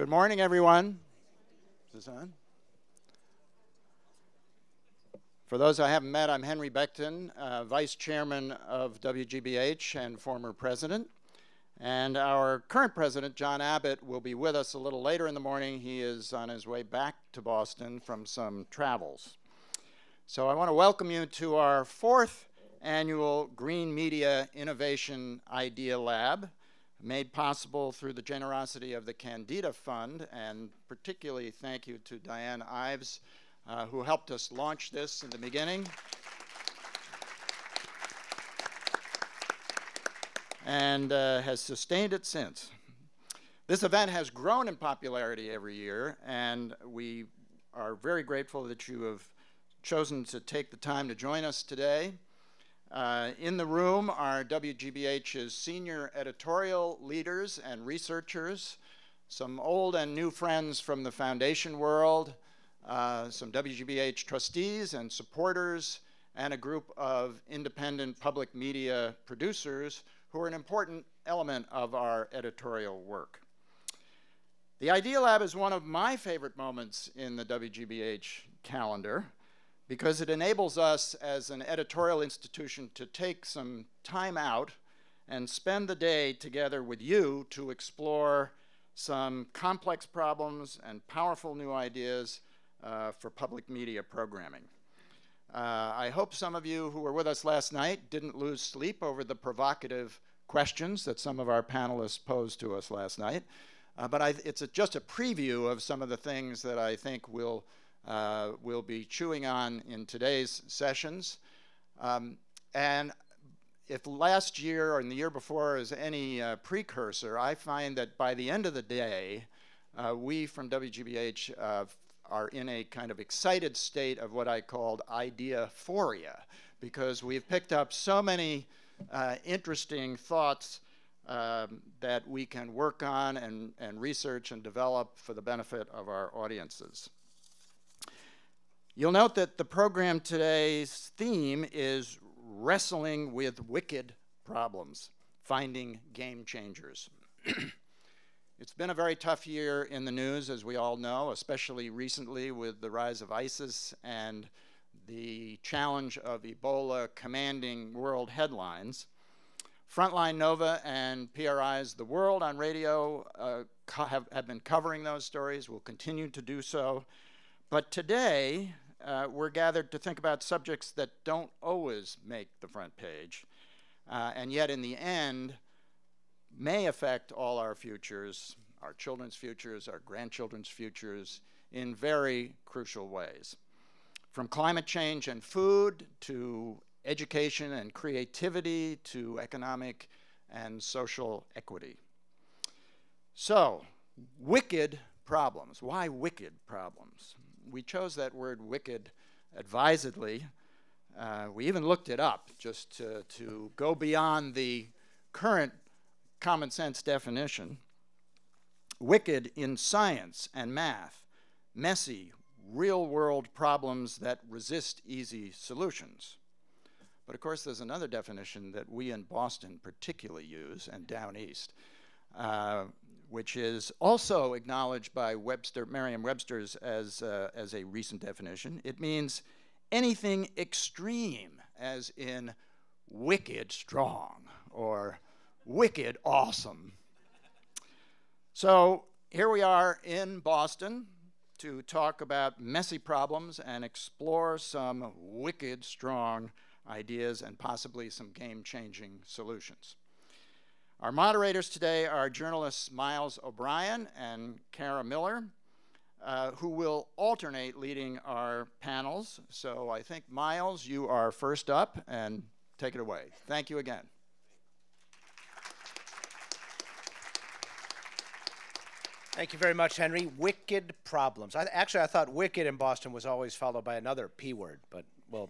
Good morning, everyone. Is this on? For those I haven't met, I'm Henry Becton, Vice Chairman of WGBH and former president. And our current president, John Abbott, will be with us a little later in the morning. He is on his way back to Boston from some travels. So I want to welcome you to our fourth annual Green Media Innovation Idea Lab, made possible through the generosity of the Candida Fund, and particularly thank you to Diane Ives, who helped us launch this in the beginning. And has sustained it since. This event has grown in popularity every year, and we are very grateful that you have chosen to take the time to join us today. In the room are WGBH's senior editorial leaders and researchers, some old and new friends from the foundation world, some WGBH trustees and supporters, and a group of independent public media producers who are an important element of our editorial work. The Idea Lab is one of my favorite moments in the WGBH calendar because it enables us as an editorial institution to take some time out and spend the day together with you to explore some complex problems and powerful new ideas for public media programming. I hope some of you who were with us last night didn't lose sleep over the provocative questions that some of our panelists posed to us last night. But it's just a preview of some of the things that I think we'll be chewing on in today's sessions. And if last year or in the year before is any precursor, I find that by the end of the day, we from WGBH are in a kind of excited state of what I called ideaphoria, because we've picked up so many interesting thoughts that we can work on and research and develop for the benefit of our audiences. You'll note that the program today's theme is wrestling with wicked problems, finding game changers. It's been a very tough year in the news, as we all know, especially recently with the rise of ISIS and the challenge of Ebola commanding world headlines. Frontline Nova and PRI's The World on radio have been covering those stories, will continue to do so. But today, we're gathered to think about subjects that don't always make the front page, and yet in the end, may affect all our futures, our children's futures, our grandchildren's futures in very crucial ways. From climate change and food to education and creativity to economic and social equity. So, wicked problems. Why wicked problems? We chose that word wicked advisedly. We even looked it up just to go beyond the current common sense definition. Wicked in science and math, messy, real-world problems that resist easy solutions. But of course, there's another definition that we in Boston particularly use, and down east, which is also acknowledged by Merriam-Webster's as a recent definition. It means anything extreme, as in wicked strong, or wicked awesome. So here we are in Boston to talk about messy problems and explore some wicked strong ideas and possibly some game-changing solutions. Our moderators today are journalists Miles O'Brien and Kara Miller, who will alternate leading our panels. So I think, Miles, you are first up, and take it away. Thank you again. Thank you very much, Henry. Wicked problems. Actually, I thought wicked in Boston was always followed by another P word, but we'll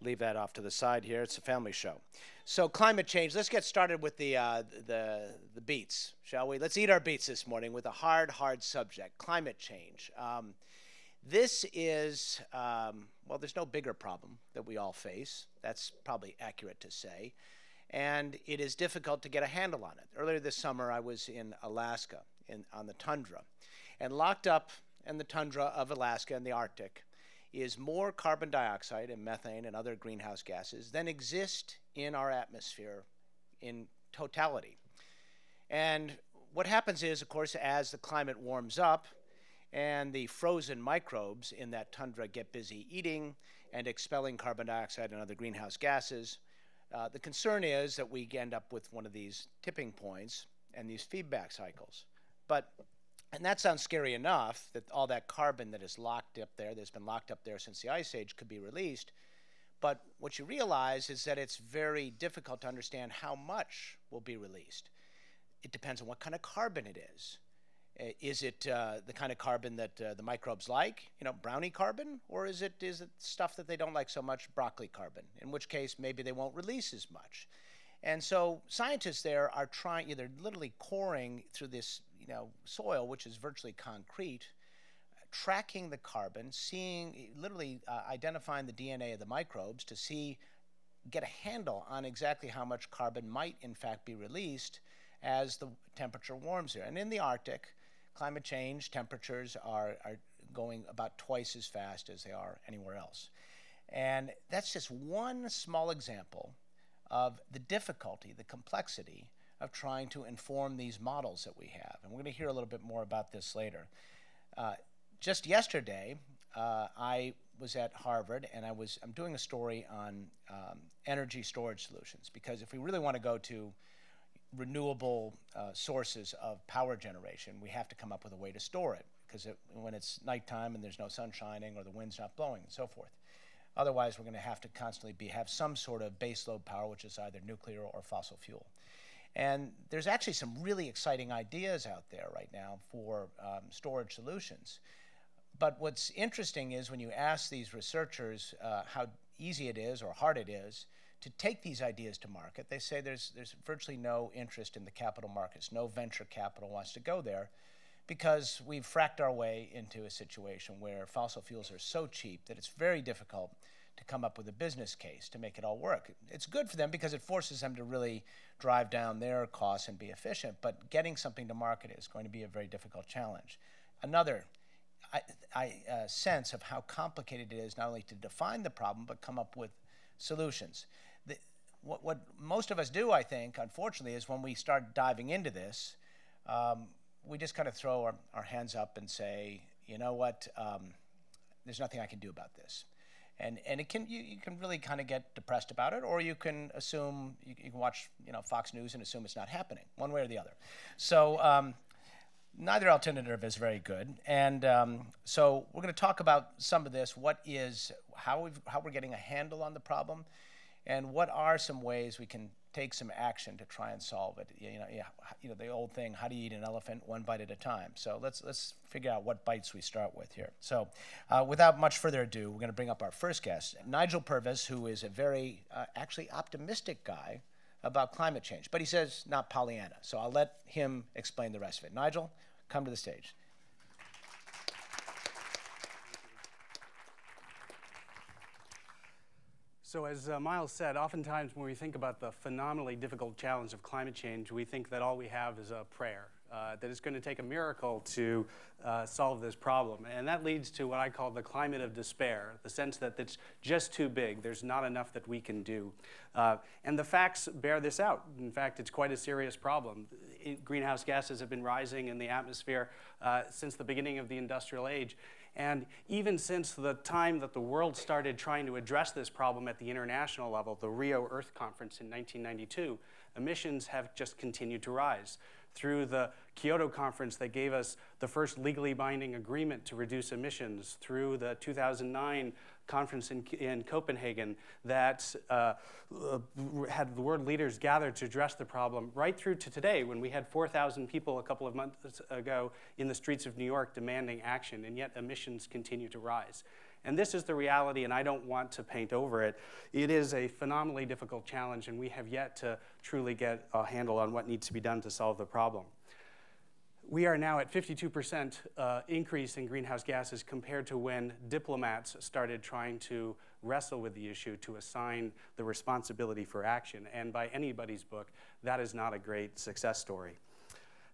leave that off to the side here. It's a family show. So climate change. Let's get started with the beets, shall we? Let's eat our beets this morning with a hard, hard subject, climate change. This is, well, there's no bigger problem that we all face. That's probably accurate to say. And it is difficult to get a handle on it. Earlier this summer, I was in Alaska. On the tundra. and locked up in the tundra of Alaska and the Arctic is more carbon dioxide and methane and other greenhouse gases than exist in our atmosphere in totality. And what happens is, of course, as the climate warms up and the frozen microbes in that tundra get busy eating and expelling carbon dioxide and other greenhouse gases, the concern is that we end up with one of these tipping points and these feedback cycles. And that sounds scary enough, that all that carbon that is locked up there, that's been locked up there since the Ice Age, could be released. But what you realize is that it's very difficult to understand how much will be released. It depends on what kind of carbon it is. Is it the kind of carbon that the microbes like, you know, brownie carbon? Or is it stuff that they don't like so much, broccoli carbon? In which case, maybe they won't release as much. And so scientists there are trying, they're literally coring through this, you know, soil, which is virtually concrete, tracking the carbon, seeing, literally identifying the DNA of the microbes to see, get a handle on exactly how much carbon might in fact be released as the temperature warms there. And in the Arctic, climate change, temperatures are going about twice as fast as they are anywhere else. And that's just one small example of the difficulty, the complexity of trying to inform these models that we have. And we're going to hear a little bit more about this later. Just yesterday, I was at Harvard, and I'm doing a story on energy storage solutions, because if we really want to go to renewable sources of power generation, we have to come up with a way to store it, because when it's nighttime and there's no sun shining or the wind's not blowing and so forth. Otherwise, we're going to have to constantly have some sort of baseload power, which is either nuclear or fossil fuel. And there's actually some really exciting ideas out there right now for storage solutions. But what's interesting is when you ask these researchers how easy it is or hard it is to take these ideas to market, they say there's virtually no interest in the capital markets. No venture capital wants to go there, because we've fracked our way into a situation where fossil fuels are so cheap that it's very difficult to come up with a business case to make it all work. It's good for them because it forces them to really drive down their costs and be efficient, but getting something to market is going to be a very difficult challenge. Another sense of how complicated it is not only to define the problem, but come up with solutions. What most of us do, I think, unfortunately, is when we start diving into this, we just kind of throw our hands up and say, you know what, there's nothing I can do about this. And it can, you can really kind of get depressed about it, or you can assume, you can watch, you know, Fox News and assume it's not happening, one way or the other. So neither alternative is very good. And so we're going to talk about some of this, how we're getting a handle on the problem, and what are some ways we can take some action to try and solve it. You know the old thing, how do you eat an elephant? One bite at a time. So let's figure out what bites we start with here. So without much further ado, we're going to bring up our first guest, Nigel Purvis, who is a very actually optimistic guy about climate change, but he says not Pollyanna. So I'll let him explain the rest of it. Nigel, come to the stage. So as Miles said, oftentimes when we think about the phenomenally difficult challenge of climate change, we think that all we have is a prayer, that it's going to take a miracle to solve this problem. And that leads to what I call the climate of despair, the sense that it's just too big. There's not enough that we can do. And the facts bear this out. In fact, it's quite a serious problem. Greenhouse gases have been rising in the atmosphere since the beginning of the Industrial Age. And even since the time that the world started trying to address this problem at the international level, the Rio Earth Conference in 1992, emissions have just continued to rise. Through the Kyoto Conference that gave us the first legally binding agreement to reduce emissions, through the 2009 conference in Copenhagen that had the world leaders gathered to address the problem, right through to today when we had 4,000 people a couple of months ago in the streets of New York demanding action, and yet emissions continue to rise. And this is the reality, and I don't want to paint over it. It is a phenomenally difficult challenge, and we have yet to truly get a handle on what needs to be done to solve the problem. We are now at 52% increase in greenhouse gases compared to when diplomats started trying to wrestle with the issue, to assign the responsibility for action. And by anybody's book, that is not a great success story.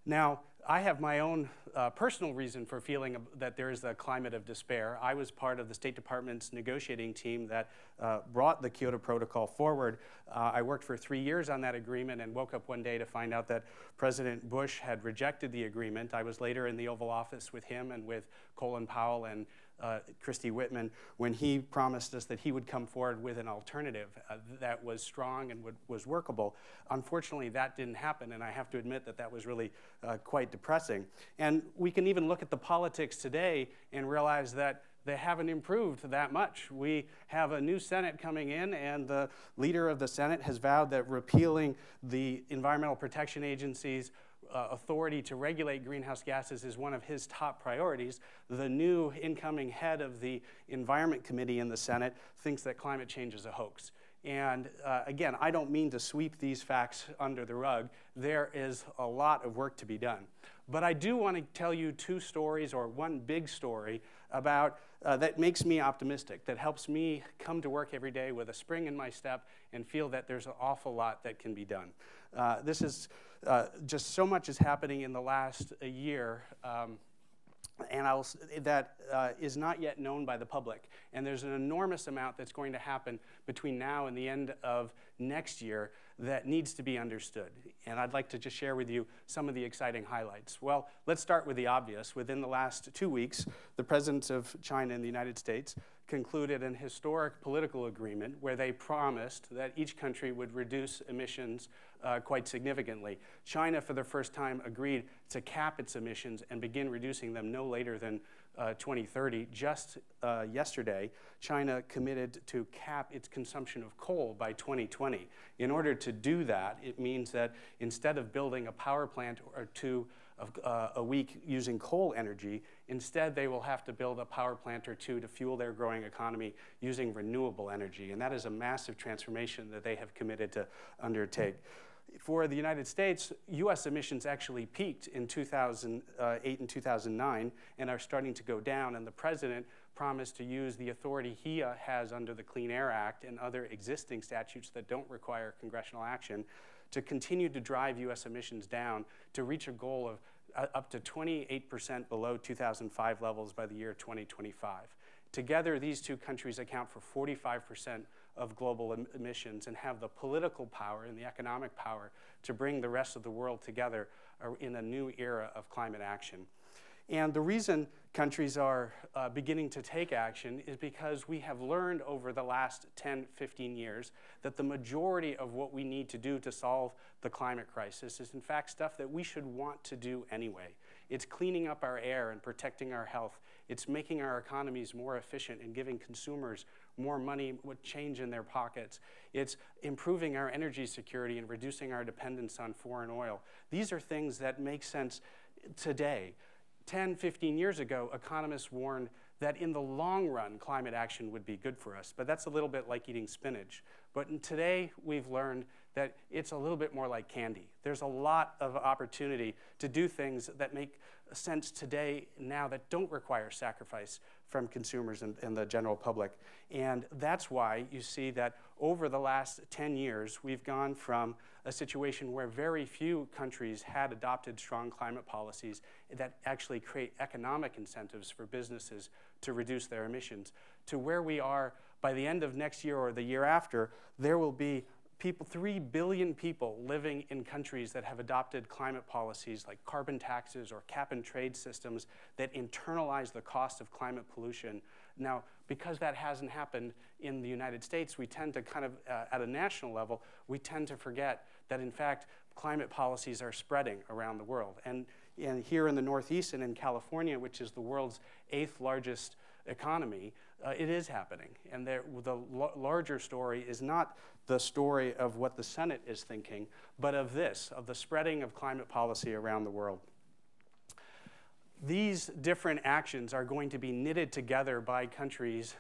Now, I have my own personal reason for feeling that there is a climate of despair. I was part of the State Department's negotiating team that brought the Kyoto Protocol forward. I worked for 3 years on that agreement and woke up one day to find out that President Bush had rejected the agreement. I was later in the Oval Office with him and with Colin Powell and Christy Whitman when he promised us that he would come forward with an alternative that was strong and was workable. Unfortunately, that didn't happen, and I have to admit that that was really quite depressing. And we can even look at the politics today and realize that they haven't improved that much. We have a new Senate coming in, and the leader of the Senate has vowed that repealing the Environmental Protection Agency's authority to regulate greenhouse gases is one of his top priorities. The new incoming head of the Environment Committee in the Senate thinks that climate change is a hoax. And again, I don't mean to sweep these facts under the rug. There is a lot of work to be done. But I do want to tell you two stories, or one big story, about that makes me optimistic, that helps me come to work every day with a spring in my step and feel that there's an awful lot that can be done. This is just so much is happening in the last year, that is not yet known by the public. And there's an enormous amount that's going to happen between now and the end of next year that needs to be understood. And I'd like to just share with you some of the exciting highlights. Well, let's start with the obvious. Within the last 2 weeks, the presidents of China and the United States concluded an historic political agreement where they promised that each country would reduce emissions quite significantly. China, for the first time, agreed to cap its emissions and begin reducing them no later than 2030. Just yesterday, China committed to cap its consumption of coal by 2020. In order to do that, it means that instead of building a power plant or two a week using coal energy, instead they will have to build a power plant or two to fuel their growing economy using renewable energy. And that is a massive transformation that they have committed to undertake. For the United States, US emissions actually peaked in 2008 and 2009 and are starting to go down, and the president promised to use the authority he has under the Clean Air Act and other existing statutes that don't require congressional action to continue to drive US emissions down to reach a goal of up to 28% below 2005 levels by the year 2025. Together, these two countries account for 45% of global emissions and have the political power and the economic power to bring the rest of the world together in a new era of climate action. And the reason countries are beginning to take action is because we have learned over the last 10, 15 years that the majority of what we need to do to solve the climate crisis is in fact stuff that we should want to do anyway. It's cleaning up our air and protecting our health. It's making our economies more efficient and giving consumers more money with change in their pockets. It's improving our energy security and reducing our dependence on foreign oil. These are things that make sense today. 10, 15 years ago, economists warned that in the long run, climate action would be good for us. But that's a little bit like eating spinach. But today, we've learned that it's a little bit more like candy. There's a lot of opportunity to do things that make sense today, now, that don't require sacrifice from consumers and the general public. And that's why you see that over the last 10 years, we've gone from a situation where very few countries had adopted strong climate policies that actually create economic incentives for businesses to reduce their emissions, to where we are by the end of next year or the year after, there will be 3 billion people living in countries that have adopted climate policies like carbon taxes or cap and trade systems that internalize the cost of climate pollution. Now, because that hasn't happened in the United States, we tend to kind of, at a national level, we tend to forget that in fact, climate policies are spreading around the world. And here in the Northeast and in California, which is the world's 8th largest economy, it is happening. And the larger story is not the story of what the Senate is thinking, but of this, of the spreading of climate policy around the world. These different actions are going to be knitted together by countries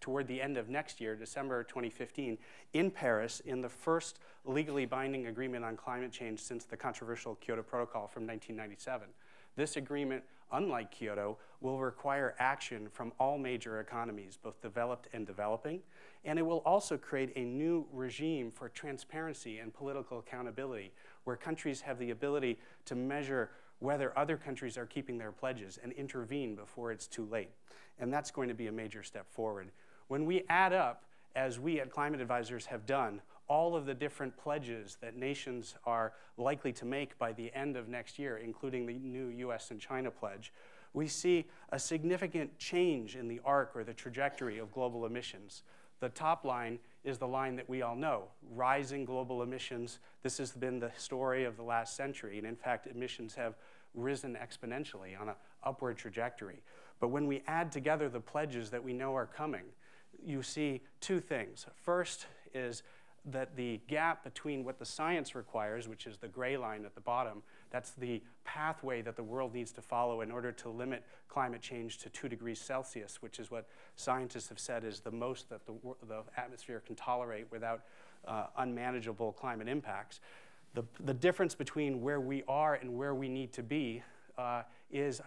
toward the end of next year, December 2015, in Paris, in the first legally binding agreement on climate change since the controversial Kyoto Protocol from 1997. This agreement, unlike Kyoto, will require action from all major economies, both developed and developing, and it will also create a new regime for transparency and political accountability, where countries have the ability to measure whether other countries are keeping their pledges and intervene before it's too late. And that's going to be a major step forward. When we add up, as we at Climate Advisors have done, all of the different pledges that nations are likely to make by the end of next year, including the new US and China pledge, we see a significant change in the arc or the trajectory of global emissions. The top line is the line that we all know, rising global emissions. This has been the story of the last century, and in fact, emissions have risen exponentially on an upward trajectory. But when we add together the pledges that we know are coming, you see two things. First is that the gap between what the science requires, which is the gray line at the bottom, that's the pathway that the world needs to follow in order to limit climate change to 2°C, which is what scientists have said is the most that the atmosphere can tolerate without unmanageable climate impacts. The difference between where we are and where we need to be is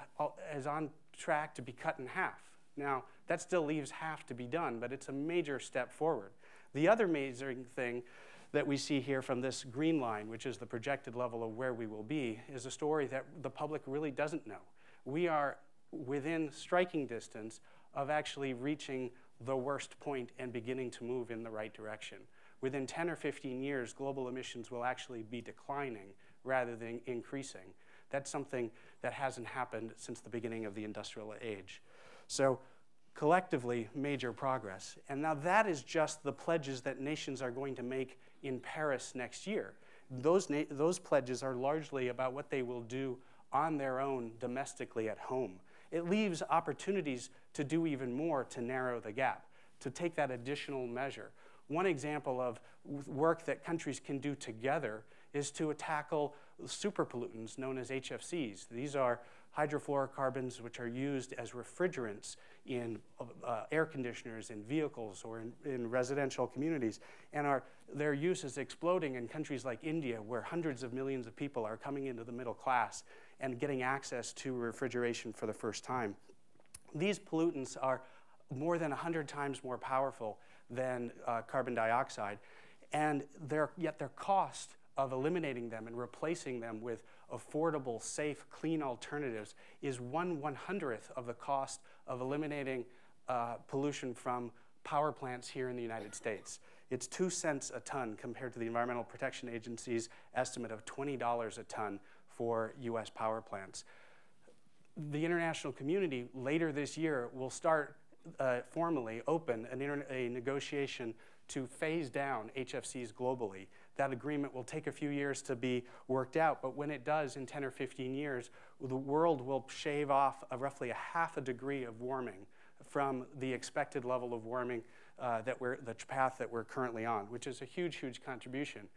on track to be cut in half. Now, that still leaves half to be done, but it's a major step forward. The other major thing that we see here from this green line, which is the projected level of where we will be, is a story that the public really doesn't know. We are within striking distance of actually reaching the worst point and beginning to move in the right direction. Within 10 or 15 years, global emissions will actually be declining rather than increasing. That's something that hasn't happened since the beginning of the industrial age. So, collectively, major progress. And now that is just the pledges that nations are going to make in Paris next year. Those pledges are largely about what they will do on their own domestically at home. It leaves opportunities to do even more to narrow the gap, to take that additional measure. One example of work that countries can do together is to tackle super pollutants known as HFCs. These are hydrofluorocarbons, which are used as refrigerants in air conditioners, in vehicles, or in residential communities. And their use is exploding in countries like India, where hundreds of millions of people are coming into the middle class and getting access to refrigeration for the first time. These pollutants are more than 100 times more powerful than carbon dioxide, and yet their cost of eliminating them and replacing them with affordable, safe, clean alternatives is 1/100th of the cost of eliminating pollution from power plants here in the United States. It's 2 cents a ton compared to the Environmental Protection Agency's estimate of $20 a ton for US power plants. The international community later this year will start formally open a negotiation to phase down HFCs globally. That agreement will take a few years to be worked out, but when it does in 10 or 15 years, the world will shave off roughly a half a degree of warming from the expected level of warming the path that we're currently on, which is a huge, huge contribution.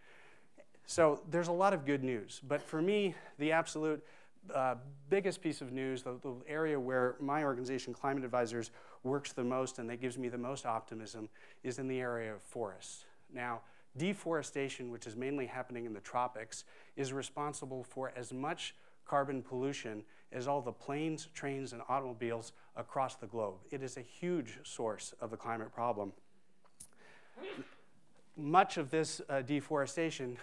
So there's a lot of good news, but for me, the absolute biggest piece of news, the area where my organization, Climate Advisors, works the most and that gives me the most optimism is in the area of forests. Now, deforestation, which is mainly happening in the tropics, is responsible for as much carbon pollution as all the planes, trains, and automobiles across the globe. It is a huge source of the climate problem. Much of this deforestation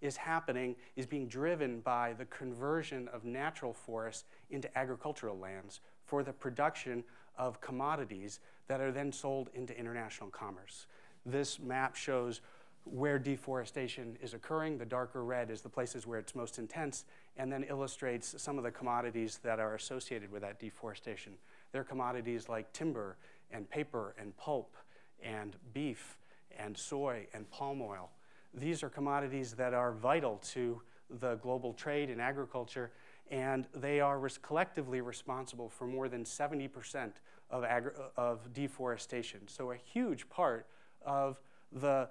is being driven by the conversion of natural forests into agricultural lands for the production of commodities that are then sold into international commerce. This map shows where deforestation is occurring. The darker red is the places where it's most intense, and then illustrates some of the commodities that are associated with that deforestation. They're commodities like timber and paper and pulp and beef and soy and palm oil. These are commodities that are vital to the global trade in agriculture, and they are collectively responsible for more than 70% of deforestation. So a huge part of the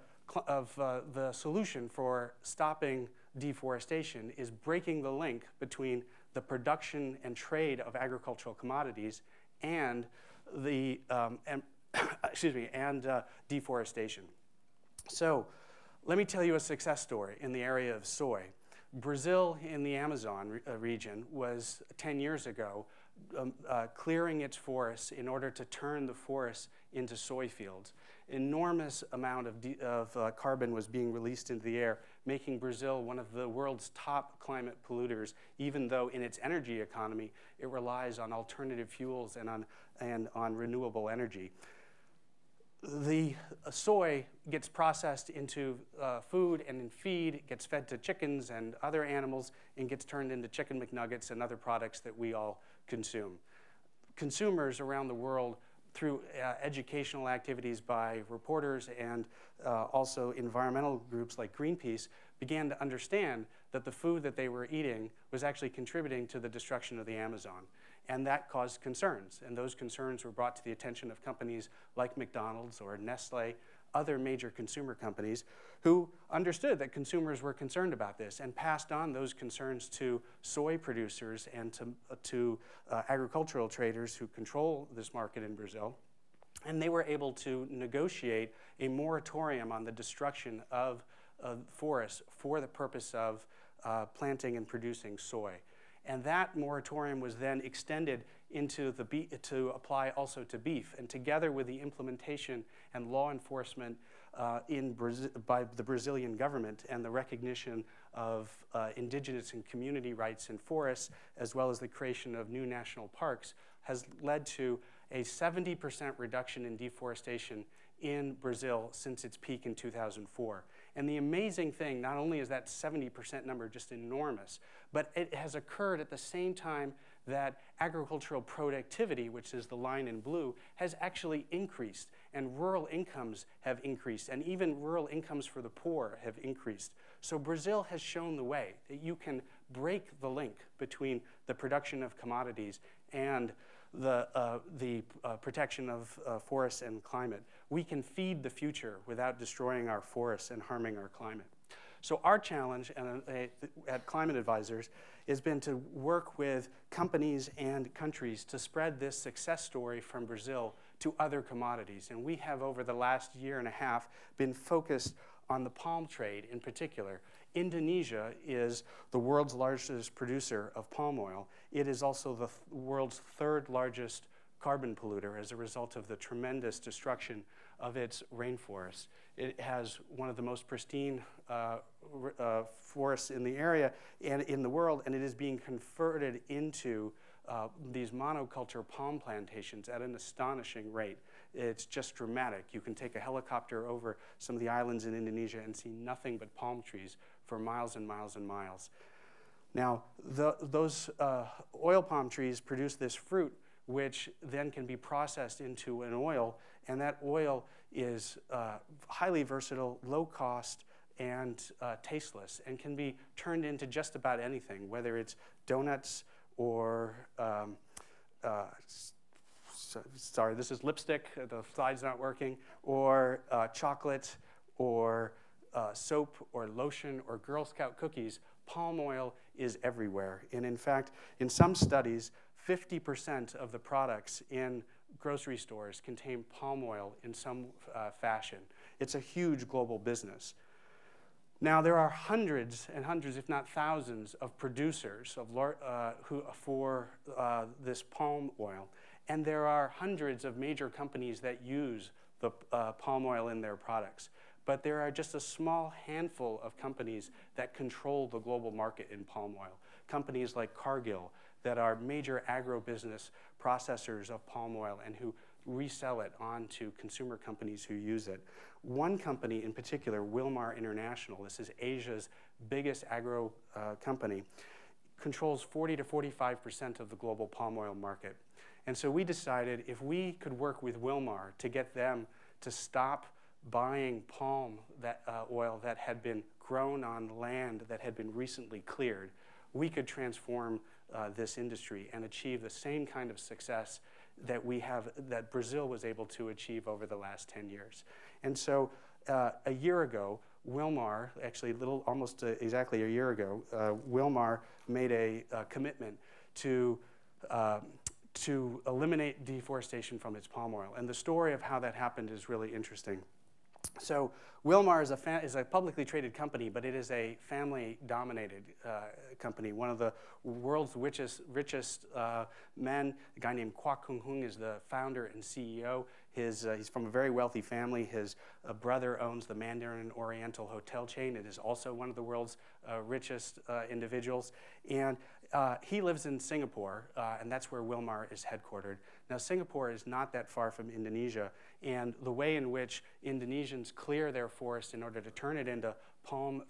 solution for stopping deforestation is breaking the link between the production and trade of agricultural commodities and the deforestation. So let me tell you a success story in the area of soy. Brazil in the Amazon region was 10 years ago clearing its forests in order to turn the forests into soy fields. Enormous amount of carbon was being released into the air, making Brazil one of the world's top climate polluters, even though in its energy economy, it relies on alternative fuels and on renewable energy. The soy gets processed into food and in feed, gets fed to chickens and other animals, and gets turned into chicken McNuggets and other products that we all consume. Consumers around the world, through educational activities by reporters and also environmental groups like Greenpeace, began to understand that the food that they were eating was actually contributing to the destruction of the Amazon. And that caused concerns. And those concerns were brought to the attention of companies like McDonald's or Nestle, other major consumer companies, who understood that consumers were concerned about this and passed on those concerns to soy producers and to agricultural traders who control this market in Brazil. And they were able to negotiate a moratorium on the destruction of forests for the purpose of planting and producing soy. And that moratorium was then extended into to apply also to beef. And together with the implementation and law enforcement by the Brazilian government and the recognition of indigenous and community rights in forests, as well as the creation of new national parks, has led to a 70% reduction in deforestation in Brazil since its peak in 2004. And the amazing thing, not only is that 70% number just enormous, but it has occurred at the same time that agricultural productivity, which is the line in blue, has actually increased, and rural incomes have increased, and even rural incomes for the poor have increased. So Brazil has shown the way that you can break the link between the production of commodities and the protection of forests and climate. We can feed the future without destroying our forests and harming our climate. So our challenge at Climate Advisors has been to work with companies and countries to spread this success story from Brazil to other commodities. And we have, over the last year and a half, been focused on the palm trade in particular. Indonesia is the world's largest producer of palm oil. It is also the world's third largest carbon polluter as a result of the tremendous destruction of its rainforest. It has one of the most pristine forests in the area and in the world, and it is being converted into these monoculture palm plantations at an astonishing rate. It's just dramatic. You can take a helicopter over some of the islands in Indonesia and see nothing but palm trees for miles and miles and miles. Now, those oil palm trees produce this fruit, which then can be processed into an oil, and that oil is highly versatile, low cost, and tasteless, and can be turned into just about anything, whether it's donuts or sorry, this is lipstick, the slide's not working, or chocolate, or soap, or lotion, or Girl Scout cookies. Palm oil is everywhere. And in fact, in some studies, 50% of the products in grocery stores contain palm oil in some fashion. It's a huge global business. Now, there are hundreds and hundreds, if not thousands, of producers for this palm oil. And there are hundreds of major companies that use the palm oil in their products. But there are just a small handful of companies that control the global market in palm oil. Companies like Cargill, that are major agribusiness processors of palm oil and who resell it on to consumer companies who use it. One company in particular, Wilmar International, this is Asia's biggest agro company, controls 40 to 45% of the global palm oil market. And so we decided if we could work with Wilmar to get them to stop buying palm oil that had been grown on land that had been recently cleared, we could transform this industry and achieve the same kind of success that we have, that Brazil was able to achieve over the last 10 years. And so a year ago, Wilmar, actually almost exactly a year ago, Wilmar made a commitment to eliminate deforestation from its palm oil. And the story of how that happened is really interesting. So Wilmar is a publicly traded company, but it is a family-dominated company. One of the world's richest men, a guy named Kwok Kuok Hong, is the founder and CEO. He's from a very wealthy family. His brother owns the Mandarin Oriental hotel chain. It is also one of the world's richest individuals. And he lives in Singapore, and that's where Wilmar is headquartered. Now, Singapore is not that far from Indonesia, and the way in which Indonesians clear their forest in order to turn it into palm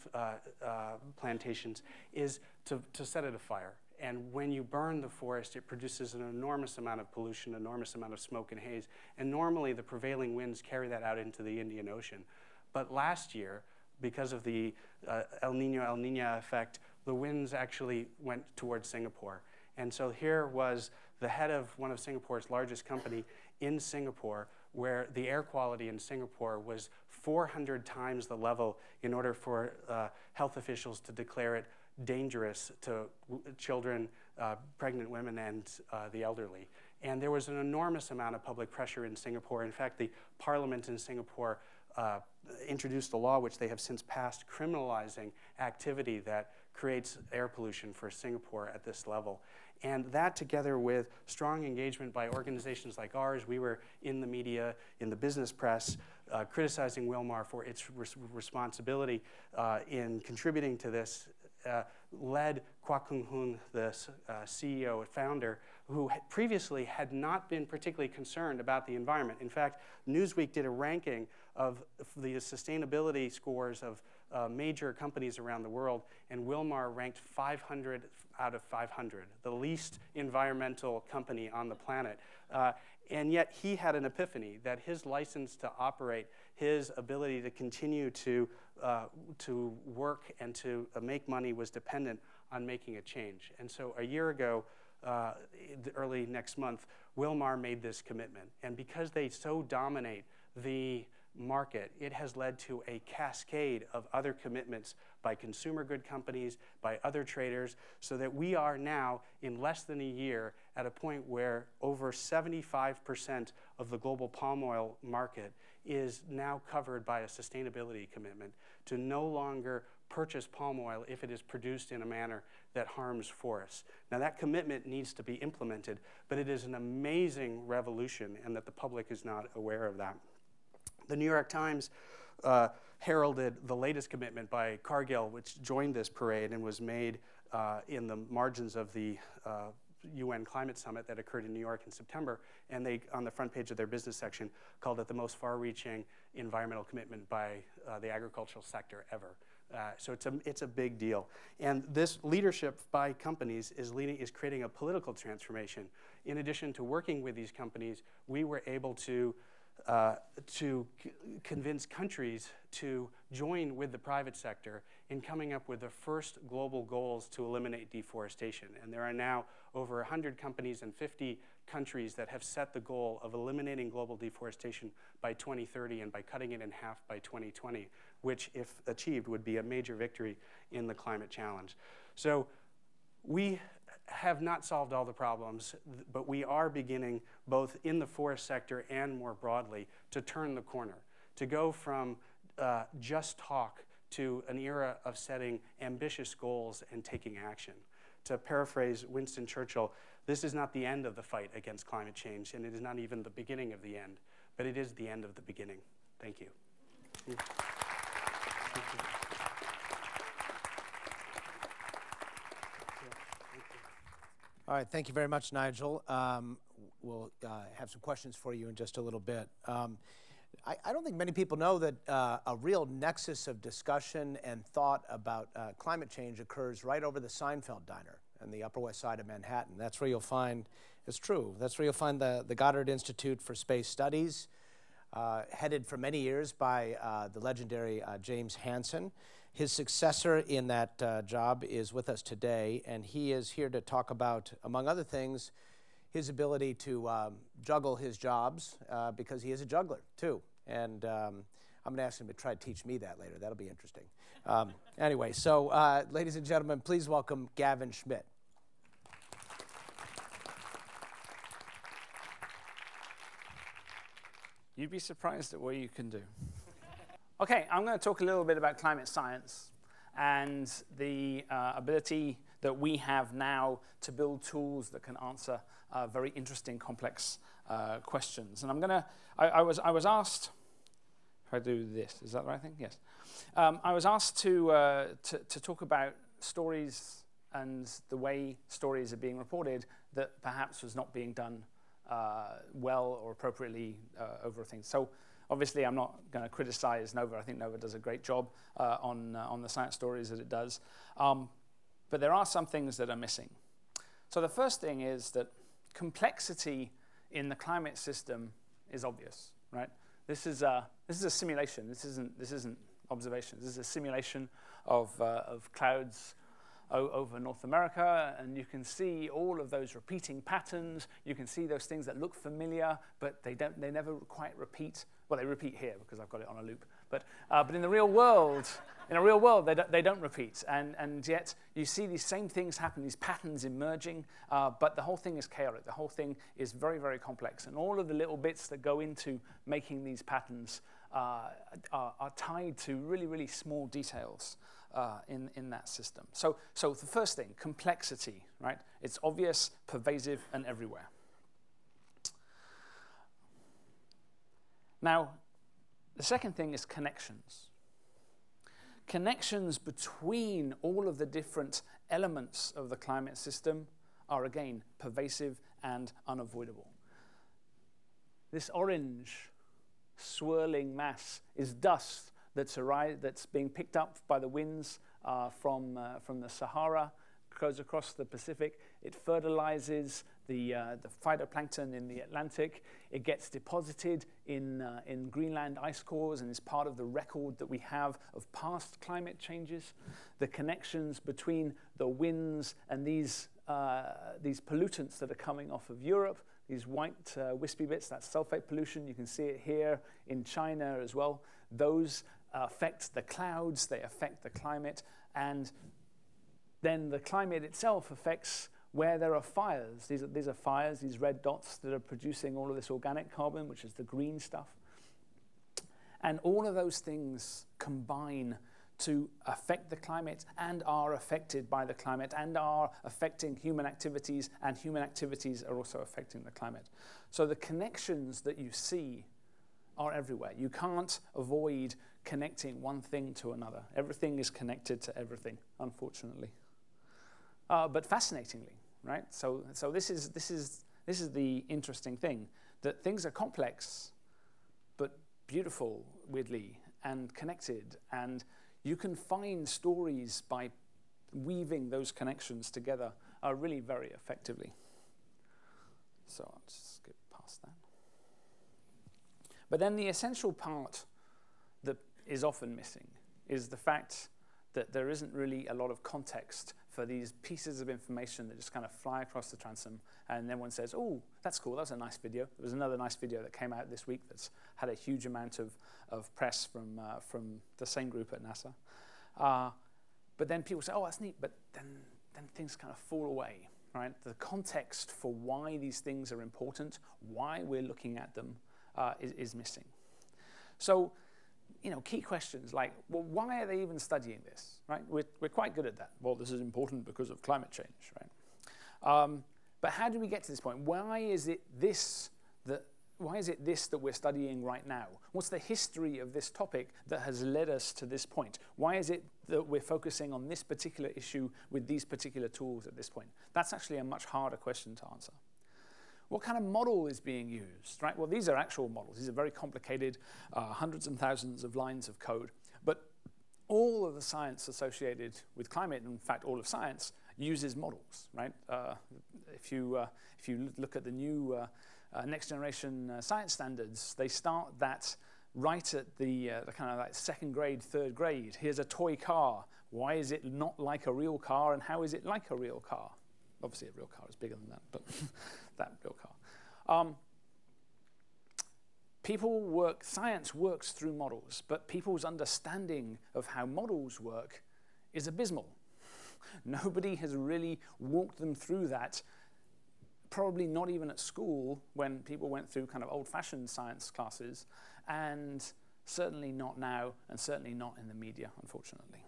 plantations is to set it afire. And when you burn the forest, it produces an enormous amount of pollution, enormous amount of smoke and haze. And normally, the prevailing winds carry that out into the Indian Ocean. But last year, because of the El Nino, El Nina effect, the winds actually went towards Singapore. And so here was the head of one of Singapore's largest company in Singapore, where the air quality in Singapore was 400 times the level in order for health officials to declare it dangerous to children, pregnant women, and the elderly. And there was an enormous amount of public pressure in Singapore. In fact, the parliament in Singapore introduced a law, which they have since passed, criminalizing activity that creates air pollution for Singapore at this level. And that, together with strong engagement by organizations like ours, we were in the media, in the business press, criticizing Wilmar for its responsibility in contributing to this, led Kwok Kuok Hong, the CEO and founder, who previously had not been particularly concerned about the environment. In fact, Newsweek did a ranking of the sustainability scores of major companies around the world, and Wilmar ranked 500 out of 500, the least environmental company on the planet. And yet he had an epiphany that his license to operate, his ability to continue to work and to make money was dependent on making a change. And so a year ago, early next month, Wilmar made this commitment. And because they so dominate the market, it has led to a cascade of other commitments by consumer good companies, by other traders, so that we are now, in less than a year, at a point where over 75% of the global palm oil market is now covered by a sustainability commitment to no longer purchase palm oil if it is produced in a manner that harms forests. Now, that commitment needs to be implemented, but it is an amazing revolution, and that the public is not aware of that. The New York Times heralded the latest commitment by Cargill, which joined this parade and was made in the margins of the UN climate summit that occurred in New York in September. And they, on the front page of their business section, called it the most far-reaching environmental commitment by the agricultural sector ever. So it's a big deal. And this leadership by companies is creating a political transformation. In addition to working with these companies, we were able to convince countries to join with the private sector in coming up with the first global goals to eliminate deforestation. And there are now over 100 companies and 50 countries that have set the goal of eliminating global deforestation by 2030 and by cutting it in half by 2020, which, if achieved, would be a major victory in the climate challenge. So we have not solved all the problems, but we are beginning, both in the forest sector and more broadly, to turn the corner, to go from just talk to an era of setting ambitious goals and taking action. To paraphrase Winston Churchill, this is not the end of the fight against climate change, and it is not even the beginning of the end, but it is the end of the beginning. Thank you. Thank you. All right, thank you very much, Nigel. We'll have some questions for you in just a little bit. I don't think many people know that a real nexus of discussion and thought about climate change occurs right over the Seinfeld Diner on the Upper West Side of Manhattan. That's where you'll find, it's true, that's where you'll find the Goddard Institute for Space Studies, headed for many years by the legendary James Hansen. His successor in that job is with us today, and he is here to talk about, among other things, his ability to juggle his jobs, because he is a juggler, too. And I'm going to ask him to try to teach me that later. That'll be interesting. Anyway, so ladies and gentlemen, please welcome Gavin Schmidt. You'd be surprised at what you can do. Okay, I'm going to talk a little bit about climate science and the ability that we have now to build tools that can answer very interesting, complex questions. And I'm going to, I was asked, if I do this, is that the right thing? Yes. I was asked to talk about stories and the way stories are being reported that perhaps was not being done well or appropriately over things. So obviously I'm not going to criticize Nova. I think Nova does a great job on the science stories that it does. But there are some things that are missing. So the first thing is that complexity in the climate system is obvious, right? This is a simulation. This isn't observations. This is a simulation of clouds over North America, and you can see all of those repeating patterns. You can see those things that look familiar, but they never quite repeat. Well, they repeat here because I've got it on a loop. But in the real world, they don't repeat. And yet you see these same things happen, these patterns emerging. But the whole thing is chaotic. The whole thing is very, very complex. And all of the little bits that go into making these patterns are tied to really, really small details in that system. So the first thing, complexity, right? It's obvious, pervasive, and everywhere. Now, the second thing is connections. Connections between all of the different elements of the climate system are, again, pervasive and unavoidable. This orange swirling mass is dust that's being picked up by the winds from the Sahara, goes across the Pacific. It fertilizes the phytoplankton in the Atlantic. It gets deposited in Greenland ice cores and is part of the record that we have of past climate changes. The connections between the winds and these pollutants that are coming off of Europe, these white wispy bits, that's sulfate pollution. You can see it here in China as well. Those affect the clouds, they affect the climate, and then the climate itself affects where there are fires. These are fires, these red dots that are producing all of this organic carbon, which is the green stuff. And all of those things combine to affect the climate and are affected by the climate and are affecting human activities, and human activities are also affecting the climate. So the connections that you see are everywhere. You can't avoid connecting one thing to another. Everything is connected to everything, unfortunately. But fascinatingly, right? So this is the interesting thing, that things are complex, but beautiful, weirdly, and connected. And you can find stories by weaving those connections together really very effectively. So I'll just skip past that. But then the essential part that is often missing is the fact that there isn't really a lot of context for these pieces of information that just kind of fly across the transom, and then one says, oh, that's cool, that was a nice video. There was another nice video that came out this week that's had a huge amount of press from the same group at NASA. But then people say, oh, that's neat, but then things kind of fall away, right? The context for why these things are important, why we're looking at them, is missing. So, you know, key questions like, well, why are they even studying this, right? We're quite good at that. Well, this is important because of climate change, right? But how do we get to this point? Why is it this that we're studying right now? What's the history of this topic that has led us to this point? Why is it that we're focusing on this particular issue with these particular tools at this point? That's actually a much harder question to answer. What kind of model is being used, right? Well, these are actual models. These are very complicated, hundreds and thousands of lines of code. But all of the science associated with climate, in fact, all of science, uses models, right? If you look at the new next generation science standards, they start that right at the kind of like second grade, third grade. Here's a toy car. Why is it not like a real car, and how is it like a real car? Obviously, a real car is bigger than that, but that real car. Science works through models, but people's understanding of how models work is abysmal. Nobody has really walked them through that, probably not even at school when people went through kind of old-fashioned science classes, and Certainly not now, and certainly not in the media, unfortunately.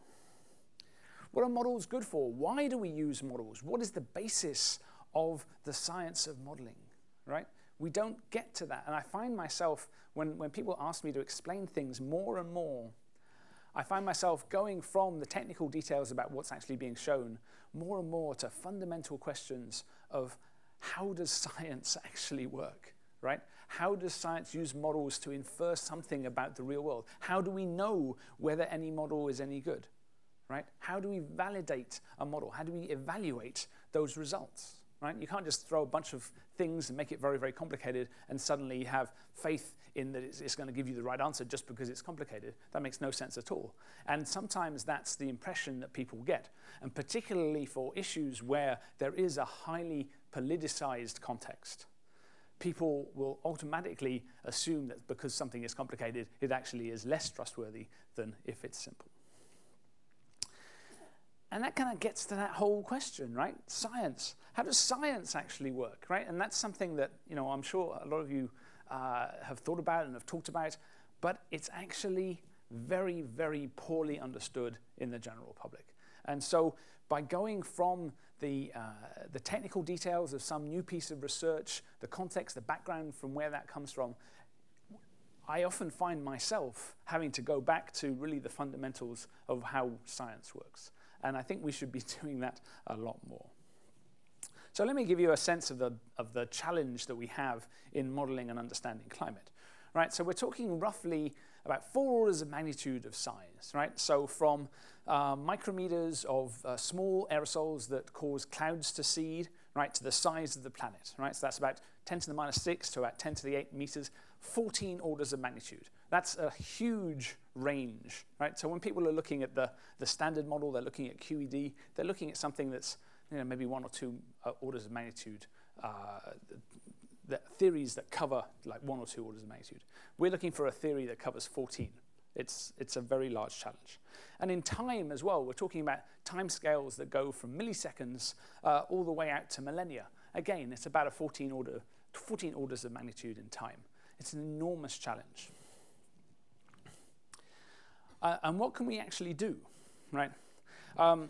What are models good for? Why do we use models? What is the basis of the science of modeling, right? We don't get to that. And I find myself, when people ask me to explain things more and more, I find myself going from the technical details about what's actually being shown more and more to fundamental questions of how does science actually work, right? How does science use models to infer something about the real world? How do we know whether any model is any good, right? How do we validate a model? How do we evaluate those results, right? You can't just throw a bunch of things and make it very, very complicated and suddenly you have faith in that it's going to give you the right answer just because it's complicated. That makes no sense at all. And sometimes that's the impression that people get. And particularly for issues where there is a highly politicized context, people will automatically assume that because something is complicated, it actually is less trustworthy than if it's simple. And that kind of gets to that whole question, right? Science. How does science actually work, right? And that's something that, you know, I'm sure a lot of you have thought about and have talked about, but it's actually very, very poorly understood in the general public. And so by going from the technical details of some new piece of research, the context, the background from where that comes from, I often find myself having to go back to really the fundamentals of how science works. And I think we should be doing that a lot more. So let me give you a sense of the challenge that we have in modeling and understanding climate. Right, so we're talking roughly about 4 orders of magnitude of size, right? So from micrometers of small aerosols that cause clouds to seed, right, to the size of the planet, right? So that's about 10⁻⁶ to about 10⁸ meters, 14 orders of magnitude. That's a huge range, right? So when people are looking at the standard model, they're looking at QED, they're looking at something that's, you know, maybe 1 or 2 orders of magnitude, the theories that cover like 1 or 2 orders of magnitude. We're looking for a theory that covers 14. It's a very large challenge. And in time as well, we're talking about time scales that go from milliseconds all the way out to millennia. Again, it's about a 14 orders of magnitude in time. It's an enormous challenge. And what can we actually do, right?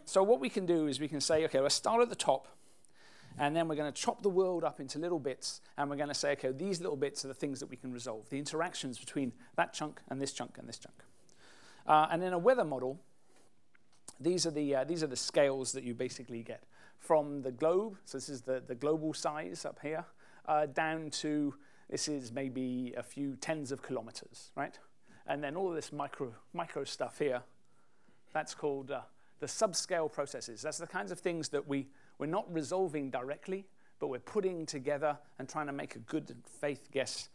So what we can do is we can say, okay, let's start at the top, and then we're going to chop the world up into little bits, and we're going to say, okay, these little bits are the things that we can resolve, the interactions between that chunk and this chunk and this chunk. And in a weather model, these are the scales that you basically get from the globe. So this is the global size up here, down to, this is maybe a few tens of kilometers, right? And then all of this micro stuff here, that's called the subscale processes. That's the kinds of things that we're not resolving directly, but we're putting together and trying to make a good faith guess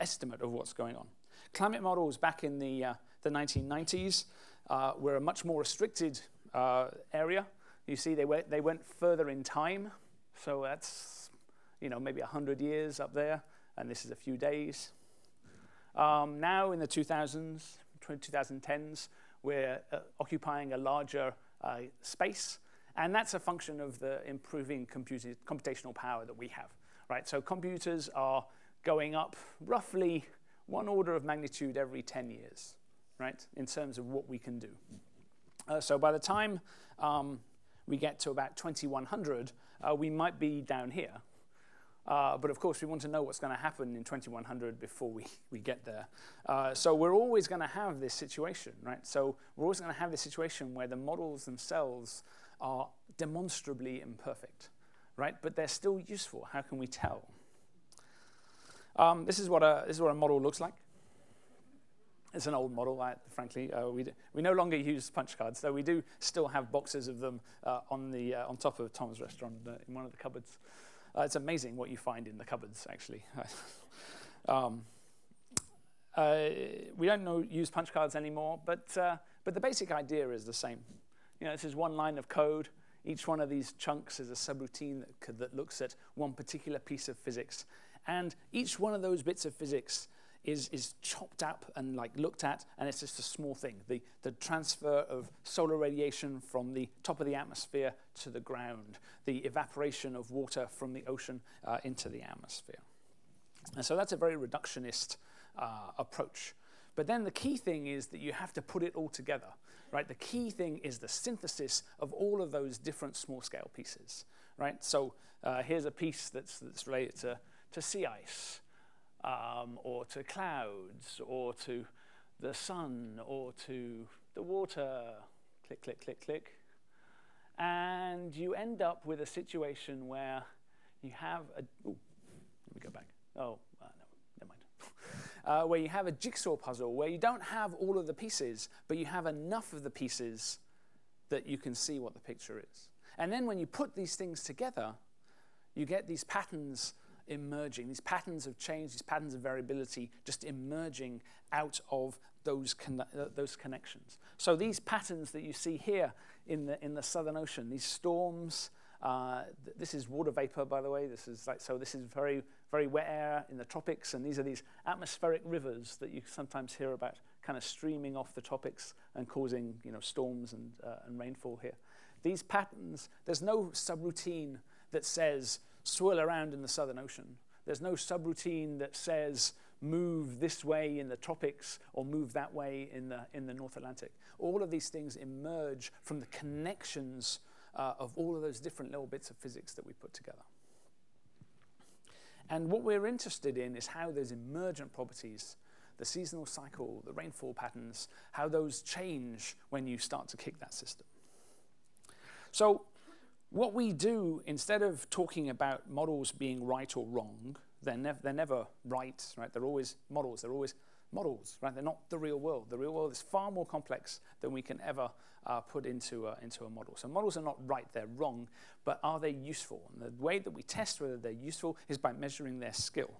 estimate of what's going on. Climate models back in the 1990s were a much more restricted area. You see, they went further in time, so that's, you know, maybe 100 years up there, and this is a few days. Now in the 2000s, 2010s, we're occupying a larger space, and that's a function of the improving computational power that we have, right? So computers are going up roughly 1 order of magnitude every 10 years, right, in terms of what we can do. So by the time we get to about 2100, we might be down here. But of course, we want to know what's going to happen in 2100 before we get there. So we're always going to have this situation, right? So we're always going to have this situation where the models themselves are demonstrably imperfect, right? But they're still useful. How can we tell? This is what a model looks like. It's an old model, frankly. We no longer use punch cards, though we do still have boxes of them on top of Tom's restaurant in one of the cupboards. It's amazing what you find in the cupboards, actually. We don't use punch cards anymore, but the basic idea is the same. You know, this is one line of code. Each one of these chunks is a subroutine that looks at one particular piece of physics. And each one of those bits of physics is chopped up and like looked at, and it's just a small thing. The transfer of solar radiation from the top of the atmosphere to the ground, the evaporation of water from the ocean into the atmosphere. And so that's a very reductionist approach. But then the key thing is that you have to put it all together, right? The key thing is the synthesis of all of those different small-scale pieces, right? So here's a piece that's related to sea ice, or to clouds, or to the sun, or to the water. Click, click, click, click. And you end up with a situation where you have a... Ooh, let me go back. Oh, no, never mind. Where you have a jigsaw puzzle where you don't have all of the pieces, but you have enough of the pieces that you can see what the picture is. And then when you put these things together, you get these patterns emerging, these patterns of change, these patterns of variability just emerging out of those connections. So these patterns that you see here in the Southern Ocean, these storms, this is water vapor, by the way. This is like, so this is very, very wet air in the tropics, and these are these atmospheric rivers that you sometimes hear about kind of streaming off the tropics and causing, you know, storms and rainfall here. These patterns, there's no subroutine that says swirl around in the Southern Ocean. There's no subroutine that says move this way in the tropics or move that way in the North Atlantic. All of these things emerge from the connections of all of those different little bits of physics that we put together. And what we're interested in is how those emergent properties, the seasonal cycle, the rainfall patterns, how those change when you start to kick that system. So what we do, instead of talking about models being right or wrong, they're never right, right? They're always models. They're always models, right? They're not the real world. The real world is far more complex than we can ever put into a model. So models are not right, they're wrong, but are they useful? And the way that we test whether they're useful is by measuring their skill.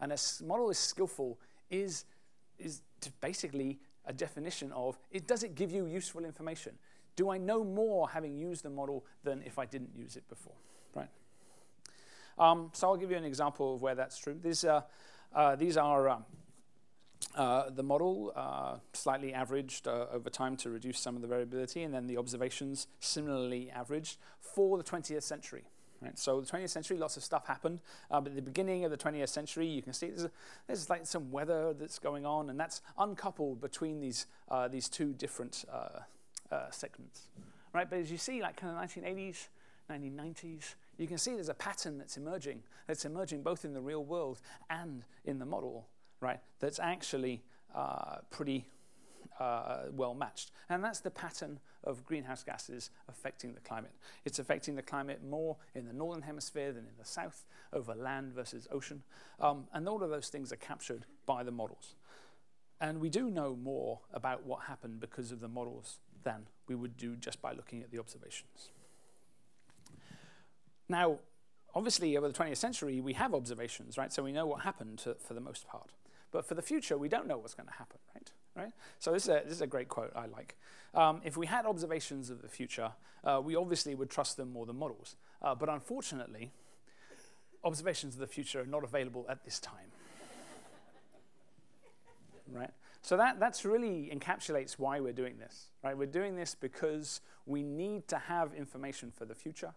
And a model is skillful is basically a definition of, does it give you useful information? Do I know more having used the model than if I didn't use it before, right? So I'll give you an example of where that's true. These are the model, slightly averaged over time to reduce some of the variability, and then the observations similarly averaged for the 20th century. Right? So the 20th century, lots of stuff happened. But at the beginning of the 20th century, you can see there's like some weather that's going on, and that's uncoupled between these two different segments, right? But as you see, like kind of 1980s, 1990s, you can see there's a pattern that's emerging. That's emerging both in the real world and in the model, right? That's actually pretty well matched. And that's the pattern of greenhouse gases affecting the climate. It's affecting the climate more in the northern hemisphere than in the south, over land versus ocean. And all of those things are captured by the models. And we do know more about what happened because of the models than we would do just by looking at the observations. Now, obviously, over the 20th century, we have observations, right? So we know what happened for the most part. But for the future, we don't know what's going to happen, right? So this is a great quote I like. If we had observations of the future, we obviously would trust them more than models. But unfortunately, observations of the future are not available at this time. Right? So that's really encapsulates why we're doing this. Right? We're doing this because we need to have information for the future.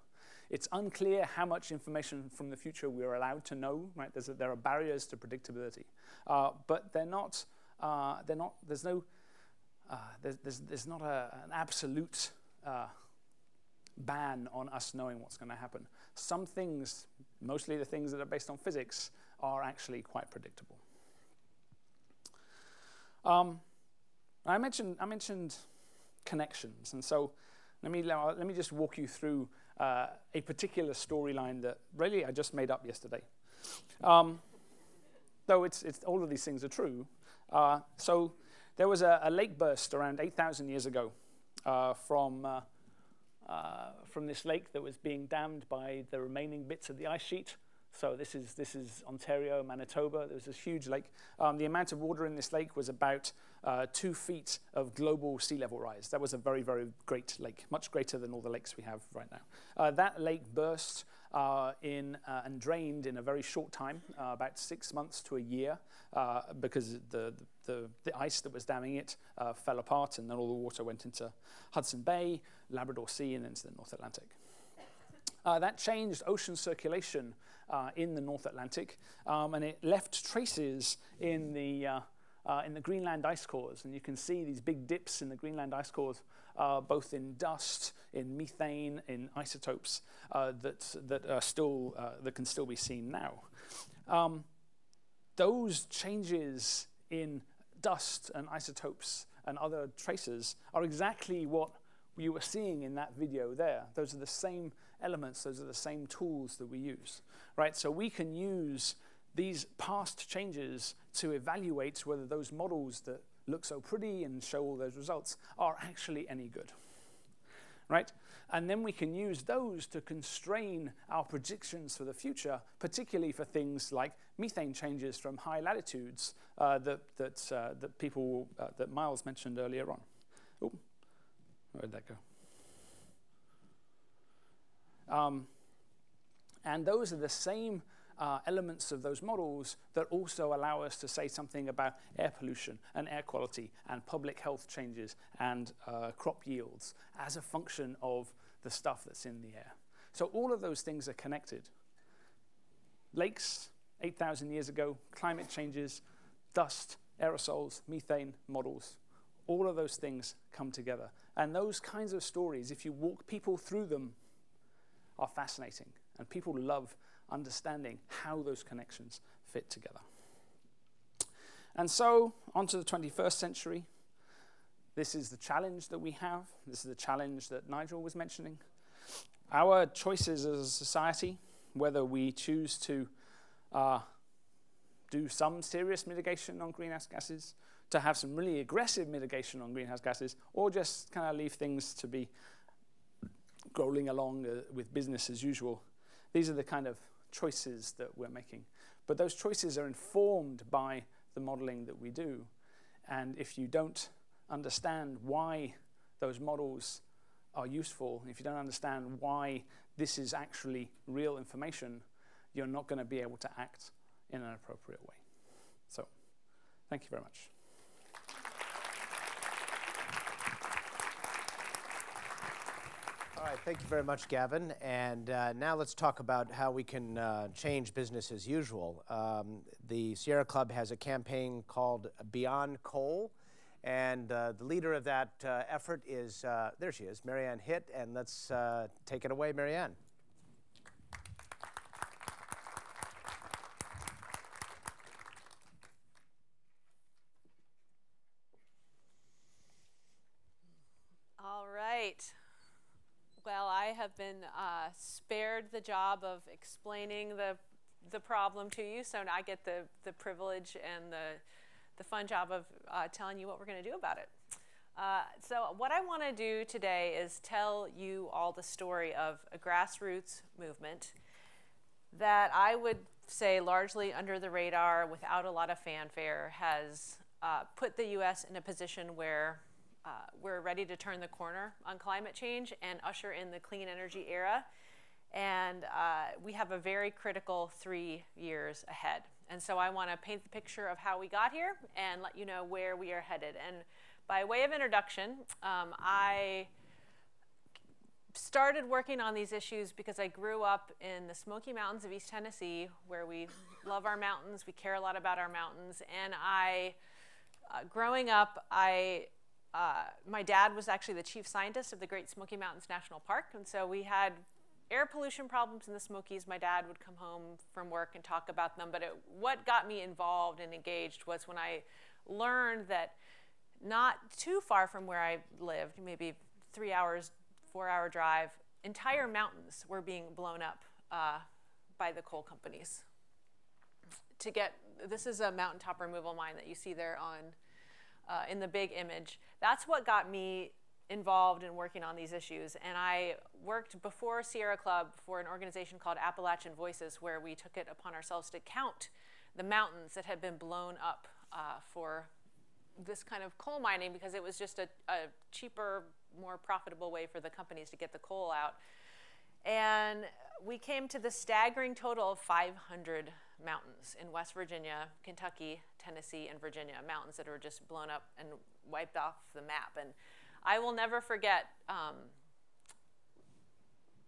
It's unclear how much information from the future we're allowed to know. Right? There are barriers to predictability, but there's not an absolute ban on us knowing what's going to happen. Some things, mostly the things that are based on physics, are actually quite predictable. I mentioned connections, and so let me just walk you through a particular storyline that really I just made up yesterday. Though it's all of these things are true. So there was a lake burst around 8,000 years ago from this lake that was being dammed by the remaining bits of the ice sheet. So this is Ontario, Manitoba. There was this huge lake. The amount of water in this lake was about 2 feet of global sea level rise. That was a very, very great lake, much greater than all the lakes we have right now. That lake burst and drained in a very short time, about 6 months to a year, because the ice that was damming it fell apart, and then all the water went into Hudson Bay, Labrador Sea, and into the North Atlantic. That changed ocean circulation in the North Atlantic, and it left traces in the in the Greenland ice cores. And you can see these big dips in the Greenland ice cores, both in dust, in methane, in isotopes that can still be seen now. Those changes in dust and isotopes and other traces are exactly what you were seeing in that video there. Those are the same elements, those are the same tools that we use, right? So we can use these past changes to evaluate whether those models that look so pretty and show all those results are actually any good, right? And then we can use those to constrain our predictions for the future, particularly for things like methane changes from high latitudes that Miles mentioned earlier on. Ooh. Where did that go? And those are the same elements of those models that also allow us to say something about air pollution and air quality and public health changes and crop yields as a function of the stuff that's in the air. So all of those things are connected. Lakes, 8,000 years ago, climate changes, dust, aerosols, methane, models. All of those things come together. And those kinds of stories, if you walk people through them, are fascinating. And people love understanding how those connections fit together. And so, onto the 21st century. This is the challenge that we have. This is the challenge that Nigel was mentioning. Our choices as a society, whether we choose to do some serious mitigation on greenhouse gases, to have some really aggressive mitigation on greenhouse gases, or just kind of leave things to be rolling along with business as usual. These are the kind of choices that we're making. But those choices are informed by the modeling that we do. And if you don't understand why those models are useful, if you don't understand why this is actually real information, you're not going to be able to act in an appropriate way. So, thank you very much. All right, thank you very much, Gavin. And now let's talk about how we can change business as usual. The Sierra Club has a campaign called Beyond Coal, and the leader of that effort is, there she is, Mary Anne Hitt, and let's take it away, Mary Anne. All right. Well, I have been spared the job of explaining the problem to you, so I get the privilege and the fun job of telling you what we're going to do about it. So what I want to do today is tell you all the story of a grassroots movement that I would say largely under the radar, without a lot of fanfare, has put the U.S. in a position where we're ready to turn the corner on climate change and usher in the clean energy era. And we have a very critical 3 years ahead. And so I want to paint the picture of how we got here and let you know where we are headed. And by way of introduction, I started working on these issues because I grew up in the Smoky Mountains of East Tennessee, where we love our mountains, we care a lot about our mountains. And I, growing up, my dad was actually the chief scientist of the Great Smoky Mountains National Park, and so we had air pollution problems in the Smokies. My dad would come home from work and talk about them, but what got me involved and engaged was when I learned that not too far from where I lived, maybe 3 hours, 4 hour drive, entire mountains were being blown up by the coal companies. This is a mountaintop removal mine that you see there on in the big image. That's what got me involved in working on these issues. And I worked before Sierra Club for an organization called Appalachian Voices, where we took it upon ourselves to count the mountains that had been blown up for this kind of coal mining, because it was just a cheaper, more profitable way for the companies to get the coal out. And we came to the staggering total of 500 mountains in West Virginia, Kentucky, Tennessee, and Virginia, mountains that were just blown up and wiped off the map. And I will never forget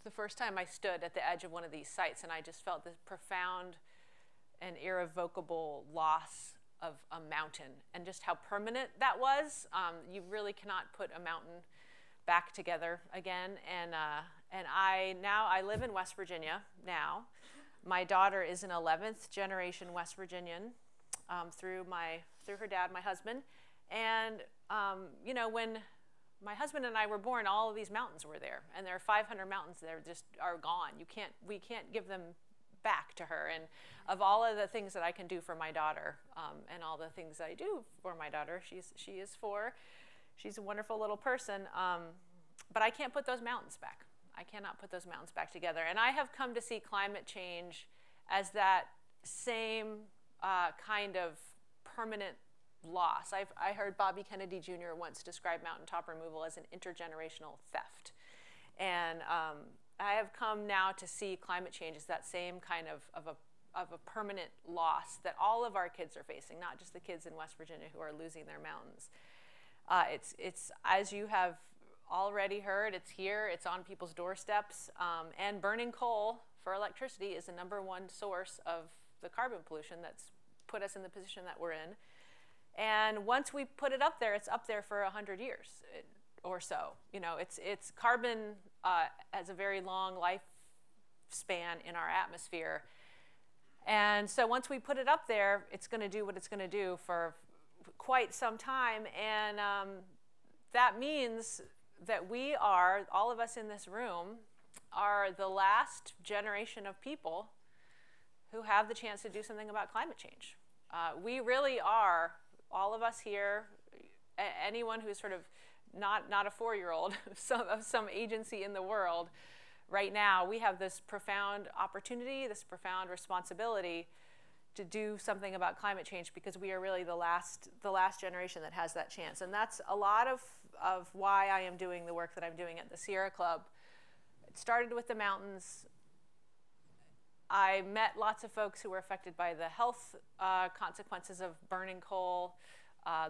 the first time I stood at the edge of one of these sites, and I just felt this profound and irrevocable loss of a mountain and just how permanent that was. You really cannot put a mountain back together again. And I live in West Virginia now. My daughter is an 11th generation West Virginian through her dad, my husband. And you know, when my husband and I were born, all of these mountains were there, and there are 500 mountains that just are gone. We can't give them back to her. And of all of the things that I can do for my daughter, and all the things I do for my daughter, she's a wonderful little person, but I can't put those mountains back. I cannot put those mountains back together. And I have come to see climate change as that same kind of permanent loss. I heard Bobby Kennedy Jr. once describe mountaintop removal as an intergenerational theft. And I have come now to see climate change as that same kind of a permanent loss that all of our kids are facing, not just the kids in West Virginia who are losing their mountains. It's as you have already heard, it's here, it's on people's doorsteps, and burning coal for electricity is the #1 source of the carbon pollution that's put us in the position that we're in. And once we put it up there, it's up there for 100 years or so. You know, it's carbon has a very long lifespan in our atmosphere. And so once we put it up there, it's going to do what it's going to do for quite some time. And that means that we are, all of us in this room, are the last generation of people who have the chance to do something about climate change. We really are, all of us here, anyone who's sort of not a 4-year-old of some agency in the world right now, we have this profound opportunity, this profound responsibility to do something about climate change, because we are really the last generation that has that chance. And that's a lot of why I am doing the work that I'm doing at the Sierra Club. It started with the mountains. I met lots of folks who were affected by the health consequences of burning coal,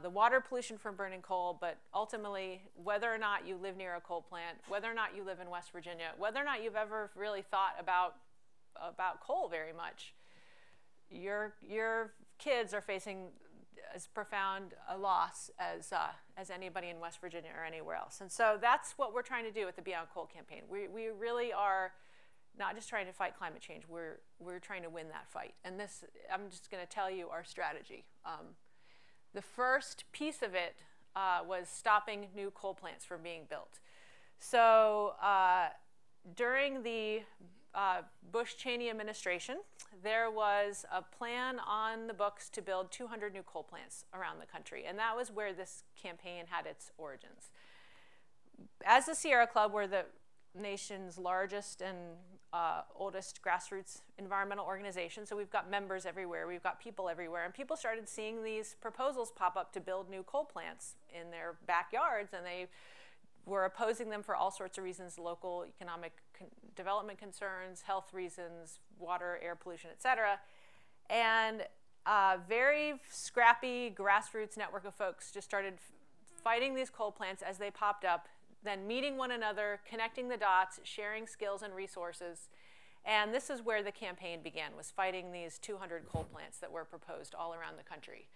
the water pollution from burning coal, but ultimately, whether or not you live near a coal plant, whether or not you live in West Virginia, whether or not you've ever really thought about coal very much, your kids are facing as profound a loss as anybody in West Virginia or anywhere else. And so that's what we're trying to do with the Beyond Coal campaign. We really are not just trying to fight climate change, we're trying to win that fight. And this, I'm just going to tell you our strategy. The first piece of it was stopping new coal plants from being built. So during the Bush-Cheney administration, there was a plan on the books to build 200 new coal plants around the country. And that was where this campaign had its origins. As the Sierra Club, we're the nation's largest and oldest grassroots environmental organization. So we've got members everywhere. We've got people everywhere. And people started seeing these proposals pop up to build new coal plants in their backyards. And they were opposing them for all sorts of reasons: local economic development concerns, health reasons, water, air pollution, et cetera. And a very scrappy grassroots network of folks just started fighting these coal plants as they popped up, then meeting one another, connecting the dots, sharing skills and resources. And this is where the campaign began, was fighting these 200 coal plants that were proposed all around the country.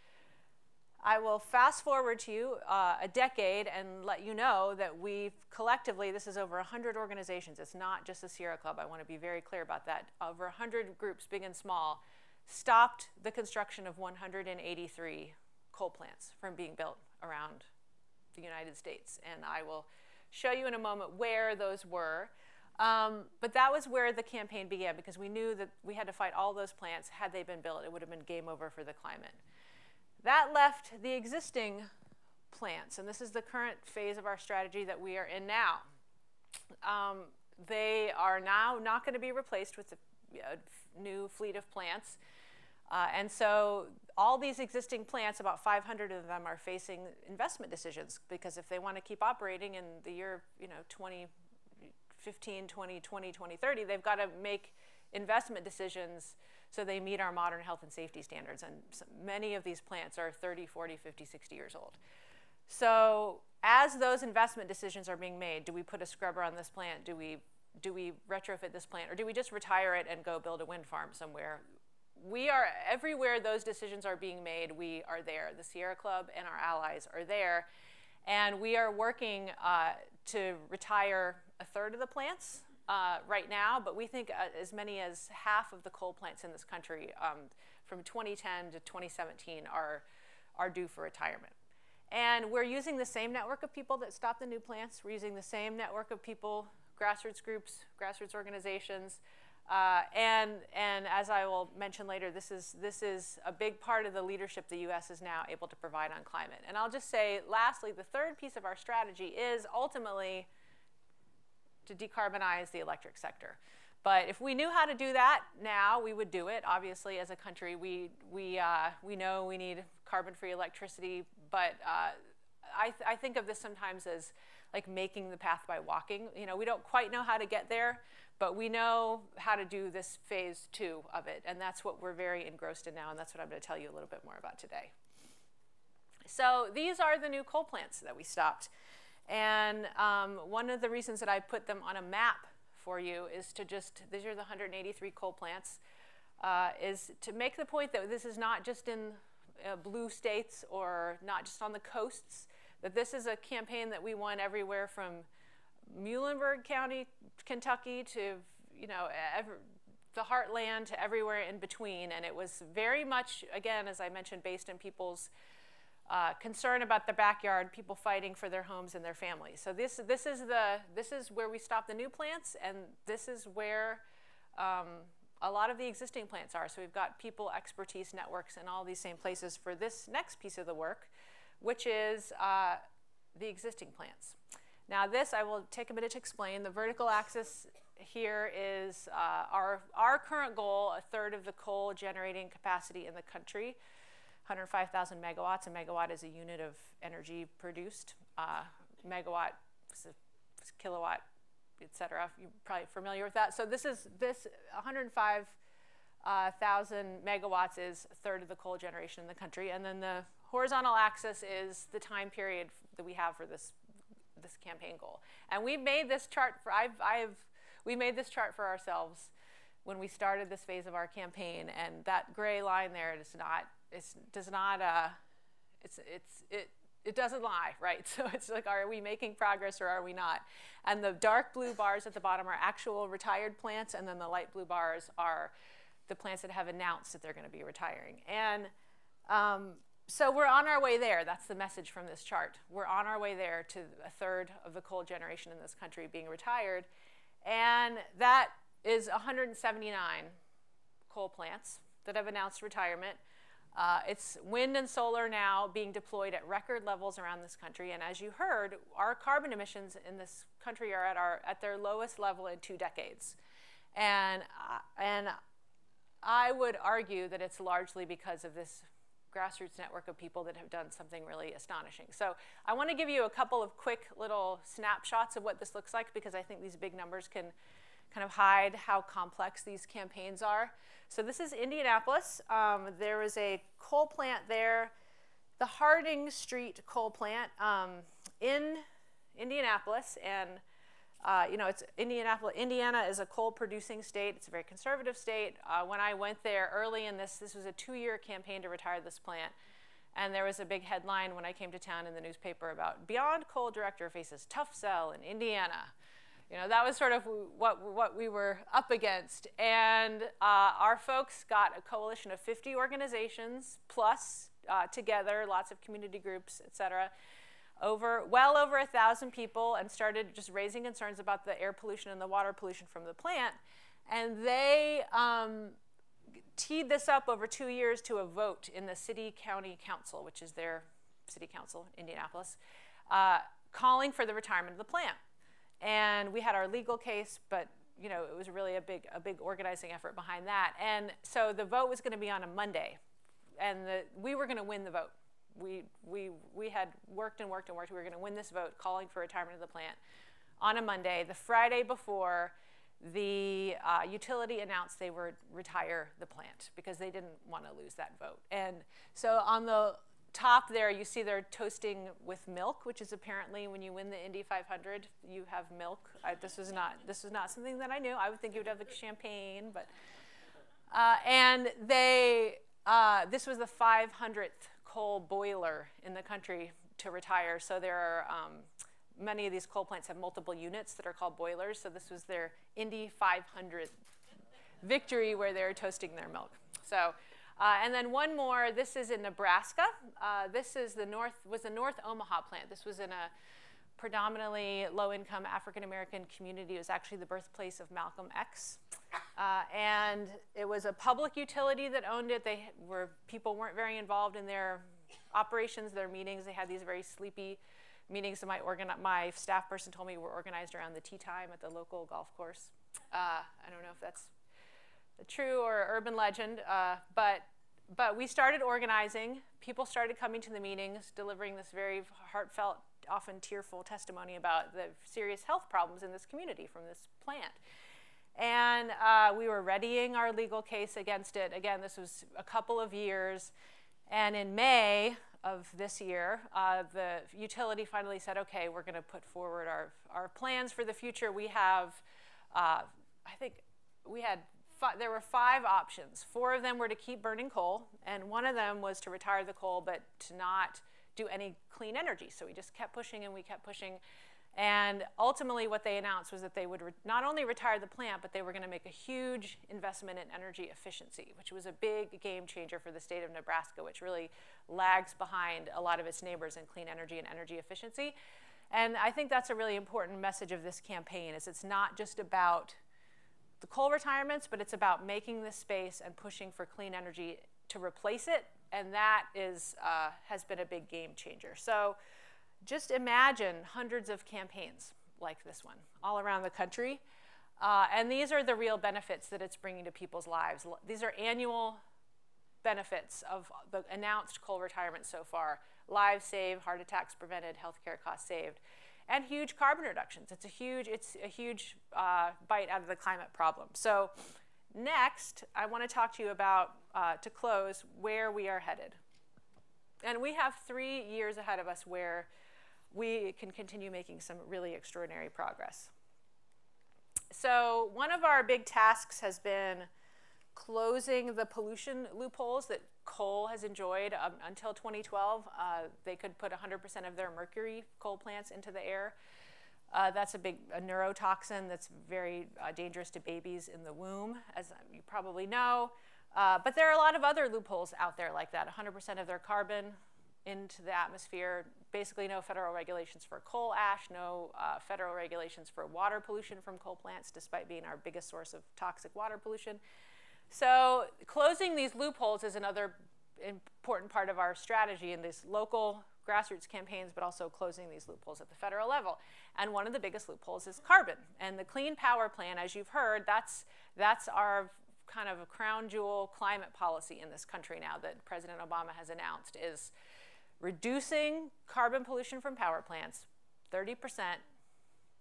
I will fast forward to you a decade and let you know that we've collectively, this is over 100 organizations. It's not just the Sierra Club. I want to be very clear about that. Over 100 groups, big and small, stopped the construction of 183 coal plants from being built around the United States. And I will show you in a moment where those were. But that was where the campaign began, because we knew that we had to fight all those plants. Had they been built, it would have been game over for the climate. That left the existing plants, and this is the current phase of our strategy that we are in now. They are now not going to be replaced with a new fleet of plants. And so all these existing plants, about 500 of them, are facing investment decisions, because if they want to keep operating in the year 2015, 2020, 2030, they've got to make investment decisions so they meet our modern health and safety standards. And so many of these plants are 30, 40, 50, 60 years old. So as those investment decisions are being made, do we put a scrubber on this plant? Do we retrofit this plant? Or do we just retire it and go build a wind farm somewhere? we are everywhere those decisions are being made, we are there. The Sierra Club and our allies are there. And we are working to retire a third of the plants right now, but we think as many as half of the coal plants in this country from 2010 to 2017 are due for retirement. And we're using the same network of people that stop the new plants. We're using the same network of people, grassroots groups, grassroots organizations. And as I will mention later, this is a big part of the leadership the U.S. is now able to provide on climate. And I'll just say, lastly, the third piece of our strategy is ultimately to decarbonize the electric sector. But if we knew how to do that now, we would do it. Obviously, as a country, we know we need carbon-free electricity, but I think of this sometimes as like making the path by walking. You know, we don't quite know how to get there, but we know how to do this phase two of it, and that's what we're very engrossed in now, and that's what I'm going to tell you a little bit more about today. So these are the new coal plants that we stopped, and one of the reasons that I put them on a map for you is to just, these are the 183 coal plants, is to make the point that this is not just in blue states or not just on the coasts, that this is a campaign that we won everywhere from Muhlenberg County, Kentucky to, you know, the heartland to everywhere in between. And it was very much, again, as I mentioned, based in people's concern about their backyard, people fighting for their homes and their families. So this is where we stop the new plants, and this is where a lot of the existing plants are. So we've got people, expertise, networks, and all these same places for this next piece of the work, which is the existing plants. Now this, I will take a minute to explain. The vertical axis here is our current goal, a third of the coal generating capacity in the country, 105,000 megawatts. A megawatt is a unit of energy produced. Megawatt, kilowatt, et cetera. You're probably familiar with that. So this 105,000 megawatts is a third of the coal generation in the country. And then the horizontal axis is the time period that we have for this campaign goal. And we made this chart for, we made this chart for ourselves when we started this phase of our campaign, and that gray line there is not, it doesn't lie, right? So it's like, are we making progress or are we not? And the dark blue bars at the bottom are actual retired plants, and then the light blue bars are the plants that have announced that they're going to be retiring. And so we're on our way there. That's the message from this chart. We're on our way there to a third of the coal generation in this country being retired. And that is 179 coal plants that have announced retirement. It's wind and solar now being deployed at record levels around this country. And as you heard, our carbon emissions in this country are at their lowest level in 2 decades. And I would argue that it's largely because of this grassroots network of people that have done something really astonishing. So I want to give you a couple of quick little snapshots of what this looks like, because I think these big numbers can kind of hide how complex these campaigns are. So this is Indianapolis. There is a coal plant there, the Harding Street coal plant in Indianapolis. And you know, it's Indianapolis. Indiana is a coal-producing state. It's a very conservative state. When I went there early in this was a 2-year campaign to retire this plant. And there was a big headline when I came to town in the newspaper about Beyond Coal director faces tough sell in Indiana. You know, that was sort of what we were up against. And our folks got a coalition of 50 organizations plus together, lots of community groups, et cetera. Well over 1,000 people, and started just raising concerns about the air pollution and the water pollution from the plant. And they teed this up over 2 years to a vote in the city county council, which is their city council, Indianapolis, calling for the retirement of the plant. And we had our legal case, but you know, it was really a big organizing effort behind that. And so the vote was going to be on a Monday, and we were going to win the vote. We had worked and worked and worked. We were going to win this vote calling for retirement of the plant on a Monday. The Friday before, the utility announced they would retire the plant because they didn't want to lose that vote. And so on the top there, you see they're toasting with milk, which is apparently when you win the Indy 500, you have milk. This was not something that I knew. I would think you would have like champagne, but And they, this was the 500th coal boiler in the country to retire. So there are many of these coal plants have multiple units that are called boilers. So this was their Indy 500 victory where they're toasting their milk. So, and then one more. This is in Nebraska. This is the North Omaha plant. This was in a predominantly low-income African-American community. It was actually the birthplace of Malcolm X. And it was a public utility that owned it. They were, people weren't very involved in their operations, their meetings. They had these very sleepy meetings. So my staff person told me were organized around the tea time at the local golf course. I don't know if that's a true or urban legend, but we started organizing. People started coming to the meetings, delivering this very heartfelt, often tearful testimony about the serious health problems in this community from this plant. And we were readying our legal case against it. Again, this was a couple of years. And in May of this year, the utility finally said, OK, we're going to put forward our plans for the future. We have, I think we had, there were 5 options. 4 of them were to keep burning coal. And one of them was to retire the coal, but to not do any clean energy. So we just kept pushing and we kept pushing. And ultimately, what they announced was that they would not only retire the plant, but they were going to make a huge investment in energy efficiency, which was a big game changer for the state of Nebraska, which really lags behind a lot of its neighbors in clean energy and energy efficiency. And I think that's a really important message of this campaign, is it's not just about the coal retirements, but it's about making this space and pushing for clean energy to replace it. And that is, has been a big game changer. So just imagine hundreds of campaigns like this one all around the country. And these are the real benefits that it's bringing to people's lives. These are annual benefits of the announced coal retirement so far. Lives saved, heart attacks prevented, healthcare costs saved, and huge carbon reductions. It's a huge bite out of the climate problem. So next, I want to talk to you about, to close, where we are headed. And we have 3 years ahead of us where we can continue making some really extraordinary progress. So one of our big tasks has been closing the pollution loopholes that coal has enjoyed until 2012. They could put 100% of their mercury coal plants into the air. That's a neurotoxin that's very dangerous to babies in the womb, as you probably know. But there are a lot of other loopholes out there like that. 100% of their carbon into the atmosphere. Basically no federal regulations for coal ash, no federal regulations for water pollution from coal plants, despite being our biggest source of toxic water pollution. So closing these loopholes is another important part of our strategy in these local grassroots campaigns, but also closing these loopholes at the federal level. And one of the biggest loopholes is carbon. And the Clean Power Plan, as you've heard, that's our kind of a crown jewel climate policy in this country now that President Obama has announced, is reducing carbon pollution from power plants 30%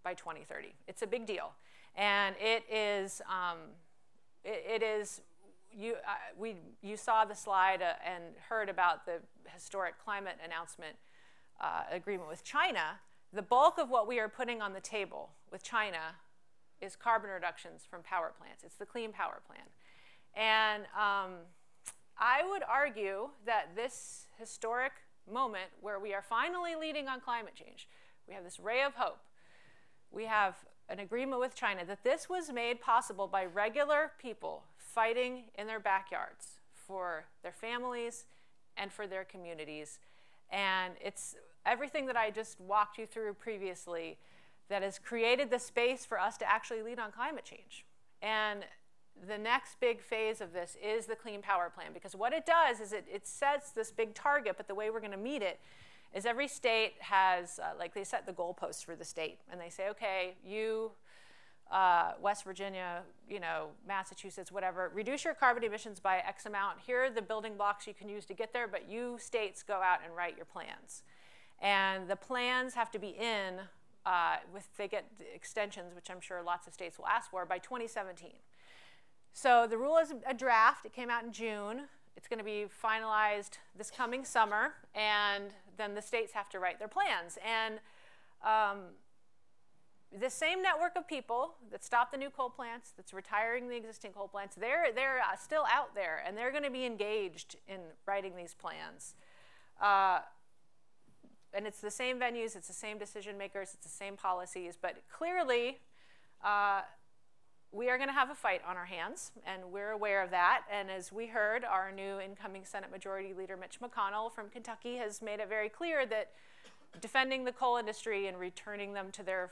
by 2030. It's a big deal. And you saw the slide and heard about the historic climate announcement agreement with China. The bulk of what we are putting on the table with China is carbon reductions from power plants. It's the Clean Power Plan. And I would argue that this historic moment where we are finally leading on climate change, we have this ray of hope, we have an agreement with China, that this was made possible by regular people fighting in their backyards for their families and for their communities. And it's everything that I just walked you through previously that has created the space for us to actually lead on climate change. And the next big phase of this is the Clean Power Plan, because what it does is it sets this big target, but the way we're going to meet it is every state has, like they set the goalposts for the state, and they say, okay, you, West Virginia, you know, Massachusetts, whatever, reduce your carbon emissions by X amount. Here are the building blocks you can use to get there, but you states go out and write your plans. And the plans have to be in they get extensions, which I'm sure lots of states will ask for, by 2017. So the rule is a draft. It came out in June. It's going to be finalized this coming summer. And then the states have to write their plans. And The same network of people that stopped the new coal plants, that's retiring the existing coal plants, they're still out there, and they're going to be engaged in writing these plans. And it's the same venues, it's the same decision makers, it's the same policies, but clearly we are going to have a fight on our hands, and we're aware of that. And as we heard, our new incoming Senate Majority Leader Mitch McConnell from Kentucky has made it very clear that defending the coal industry and returning them to their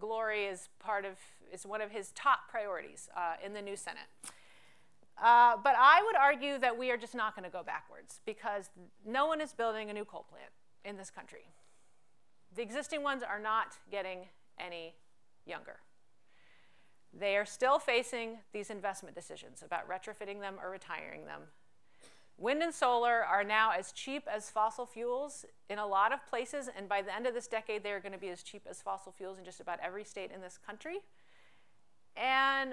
glory is one of his top priorities in the new Senate. But I would argue that we are just not going to go backwards, because no one is building a new coal plant in this country. The existing ones are not getting any younger. They are still facing these investment decisions about retrofitting them or retiring them. Wind and solar are now as cheap as fossil fuels in a lot of places, and by the end of this decade, they are going to be as cheap as fossil fuels in just about every state in this country. And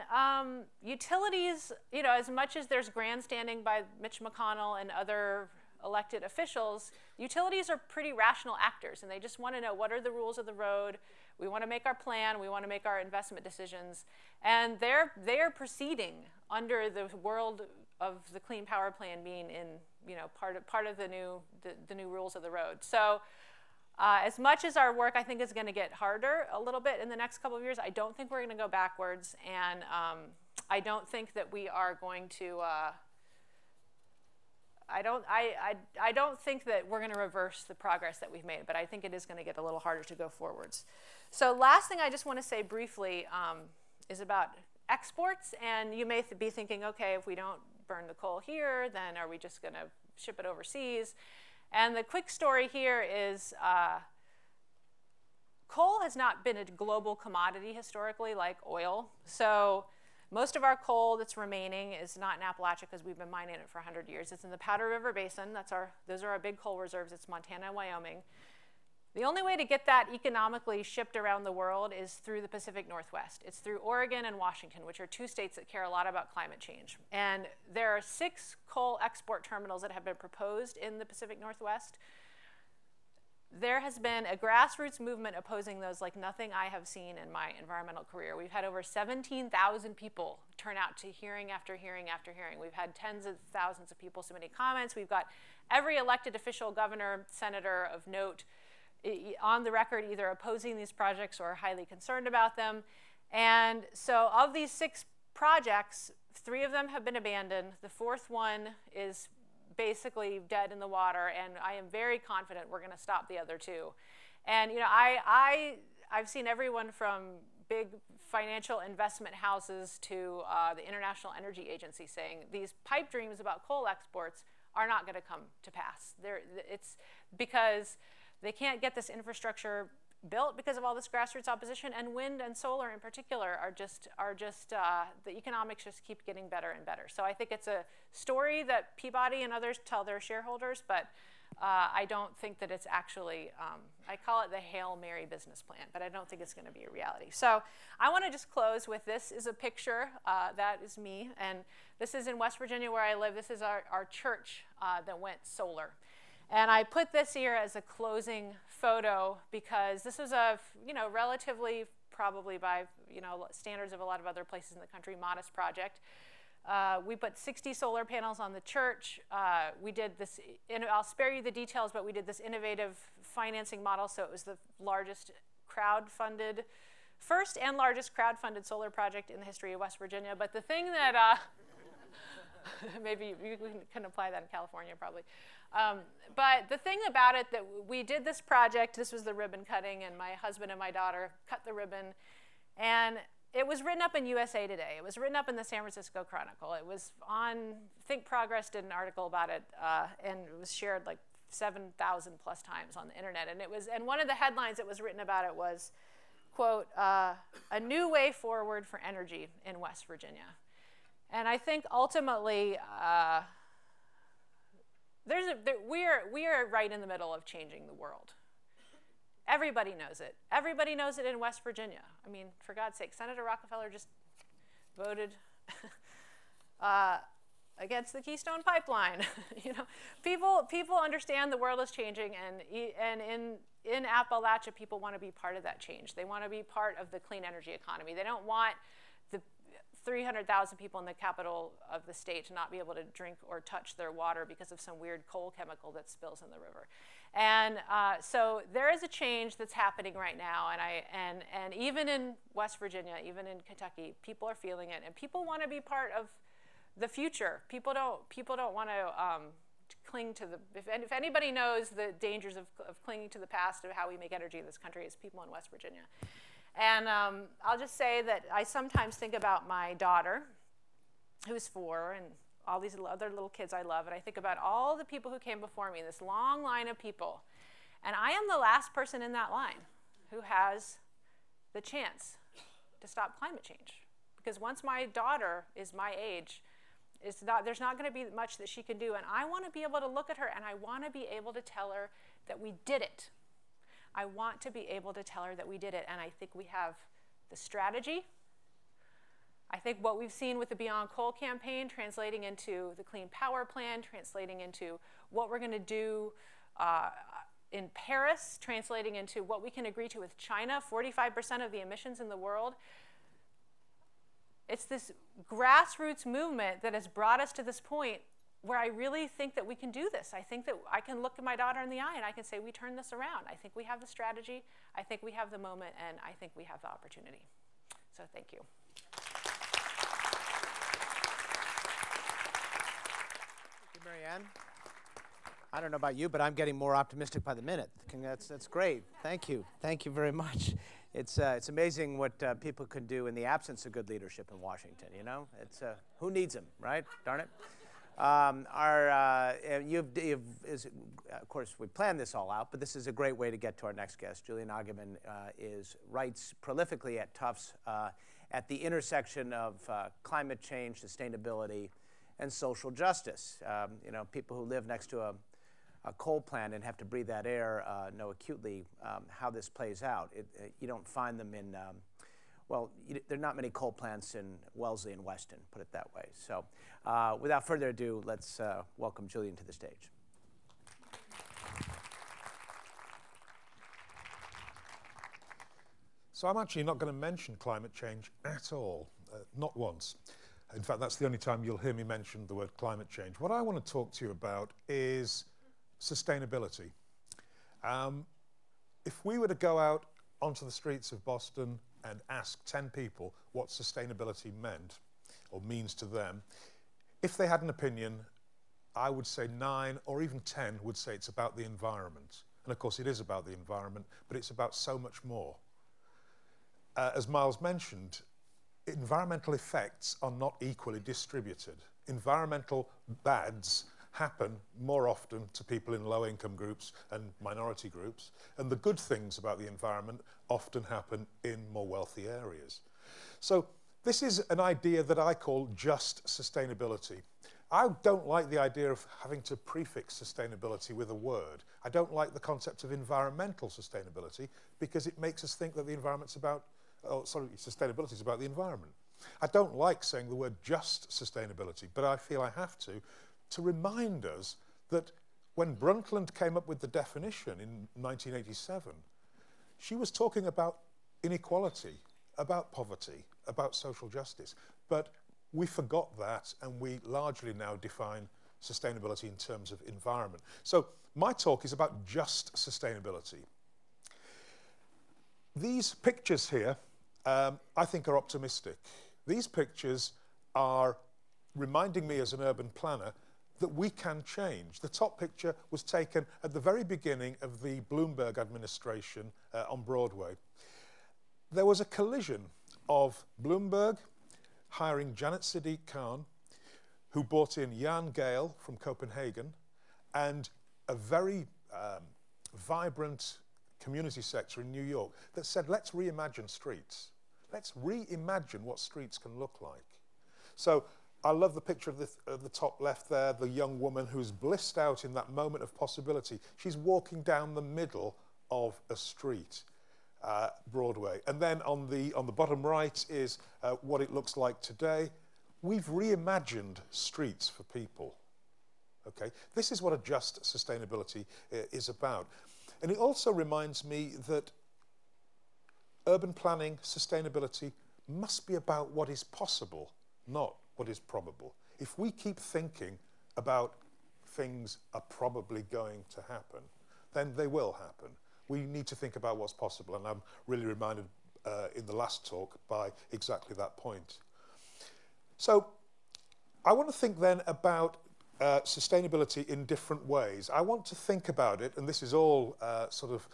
utilities, you know, as much as there's grandstanding by Mitch McConnell and other elected officials, utilities are pretty rational actors, and they just want to know, what are the rules of the road? We want to make our plan, we want to make our investment decisions, and they're proceeding under the world of the Clean Power Plan being in, you know, part of the new rules of the road. So as much as our work, I think, is going to get harder a little bit in the next couple of years, I don't think we're going to go backwards, and I don't think that we are going to. I don't think that we're going to reverse the progress that we've made, but I think it is going to get a little harder to go forwards. So last thing I just want to say briefly is about exports. And you may be thinking, okay, if we don't burn the coal here, then are we just going to ship it overseas? And the quick story here is coal has not been a global commodity historically like oil. So most of our coal that's remaining is not in Appalachia, because we've been mining it for 100 years. It's in the Powder River Basin. Those are our big coal reserves. It's Montana and Wyoming. The only way to get that economically shipped around the world is through the Pacific Northwest. It's through Oregon and Washington, which are two states that care a lot about climate change. And there are 6 coal export terminals that have been proposed in the Pacific Northwest. There has been a grassroots movement opposing those like nothing I have seen in my environmental career. We've had over 17,000 people turn out to hearing after hearing after hearing. We've had tens of thousands of people submitting comments. We've got every elected official, governor, senator of note on the record either opposing these projects or highly concerned about them. And so of these 6 projects, 3 of them have been abandoned. The 4th one is basically dead in the water, and I am very confident we're going to stop the other 2. And you know, I've seen everyone from big financial investment houses to the International Energy Agency saying these pipe dreams about coal exports are not going to come to pass. It's because they can't get this infrastructure built because of all this grassroots opposition, and wind and solar in particular are just the economics just keep getting better and better. So I think it's a story that Peabody and others tell their shareholders, but I don't think that it's actually, I call it the Hail Mary business plan, but I don't think it's going to be a reality. So I want to just close with, this is a picture, that is me, and this is in West Virginia where I live. This is our church that went solar. And I put this here as a closing photo because this was a, you know, relatively, probably by, you know, standards of a lot of other places in the country, modest project. We put 60 solar panels on the church. We did this, and I'll spare you the details, but we did this innovative financing model. So it was the first and largest crowdfunded solar project in the history of West Virginia. But the thing that, maybe you can apply that in California, probably. But the thing about it, that we did this project, this was the ribbon cutting, and my husband and my daughter cut the ribbon. And it was written up in USA Today. It was written up in the San Francisco Chronicle. It was on, Think Progress did an article about it, and it was shared like 7,000 plus times on the internet. And it was, and one of the headlines that was written about it was, quote, a new way forward for energy in West Virginia. And I think ultimately, we are right in the middle of changing the world. Everybody knows it. Everybody knows it in West Virginia. I mean, for God's sake, Senator Rockefeller just voted against the Keystone Pipeline. You know, people understand the world is changing, and in in Appalachia, people want to be part of that change. They want to be part of the clean energy economy. They don't want the 300,000 people in the capital of the state to not be able to drink or touch their water because of some weird coal chemical that spills in the river. And so there is a change that's happening right now. And, and even in West Virginia, even in Kentucky, people are feeling it. And people want to be part of the future. People don't want to cling to the, if anybody knows the dangers of clinging to the past of how we make energy in this country, it's people in West Virginia. And I'll just say that I sometimes think about my daughter, who's 4, and all these other little kids I love, and I think about all the people who came before me, this long line of people. And I am the last person in that line who has the chance to stop climate change. Because once my daughter is my age, there's not going to be much that she can do. And I want to be able to look at her, and I want to be able to tell her that we did it. I want to be able to tell her that we did it. And I think we have the strategy. I think what we've seen with the Beyond Coal campaign translating into the Clean Power Plan, translating into what we're going to do in Paris, translating into what we can agree to with China, 45% of the emissions in the world. It's this grassroots movement that has brought us to this point where I really think that we can do this. I think that I can look at my daughter in the eye and I can say, we turned this around. I think we have the strategy, I think we have the moment, and I think we have the opportunity. So thank you. Thank you, Mary Anne. I don't know about you, but I'm getting more optimistic by the minute. That's great. Thank you. Thank you very much. It's amazing what people can do in the absence of good leadership in Washington, you know? Who needs them, right? Darn it. Of course, we planned this all out, but this is a great way to get to our next guest. Julian Oggeman writes prolifically at Tufts at the intersection of climate change, sustainability, and social justice. You know, people who live next to a coal plant and have to breathe that air know acutely how this plays out. You don't find them in, there are not many coal plants in Wellesley and Weston, put it that way. So without further ado, let's welcome Julian to the stage. So I'm actually not going to mention climate change at all, not once. In fact, that's the only time you'll hear me mention the word climate change. What I want to talk to you about is sustainability. If we were to go out onto the streets of Boston and ask 10 people what sustainability meant or means to them, if they had an opinion, I would say 9 or even 10 would say it's about the environment. And of course it is about the environment, but it's about so much more. As Miles mentioned, environmental effects are not equally distributed. Environmental bads happen more often to people in low-income groups and minority groups, and the good things about the environment often happen in more wealthy areas. So this is an idea that I call just sustainability. I don't like the idea of having to prefix sustainability with a word. I don't like the concept of environmental sustainability because it makes us think that the environment's about, oh, sorry, sustainability is about the environment. I don't like saying the word just sustainability, but I feel I have to remind us that when Brundtland came up with the definition in 1987, she was talking about inequality, about poverty, about social justice. But we forgot that, and we largely now define sustainability in terms of environment. So my talk is about just sustainability. These pictures here, I think, are optimistic. These pictures are reminding me as an urban planner that we can change. The top picture was taken at the very beginning of the Bloomberg administration on Broadway. There was a collision of Bloomberg hiring Janet Sadiq Khan, who brought in Jan Gehl from Copenhagen, and a very vibrant community sector in New York that said, let's reimagine streets. Let's reimagine what streets can look like. So I love the picture of the top left there, the young woman who's blissed out in that moment of possibility. She's walking down the middle of a street, Broadway. And then on the bottom right is what it looks like today. We've reimagined streets for people, okay? This is what a just sustainability is about. And it also reminds me that urban planning, sustainability, must be about what is possible, not what is probable. If we keep thinking about things are probably going to happen, then they will happen. We need to think about what's possible, and I'm really reminded in the last talk by exactly that point. So I want to think then about sustainability in different ways. I want to think about it, and this is all sort of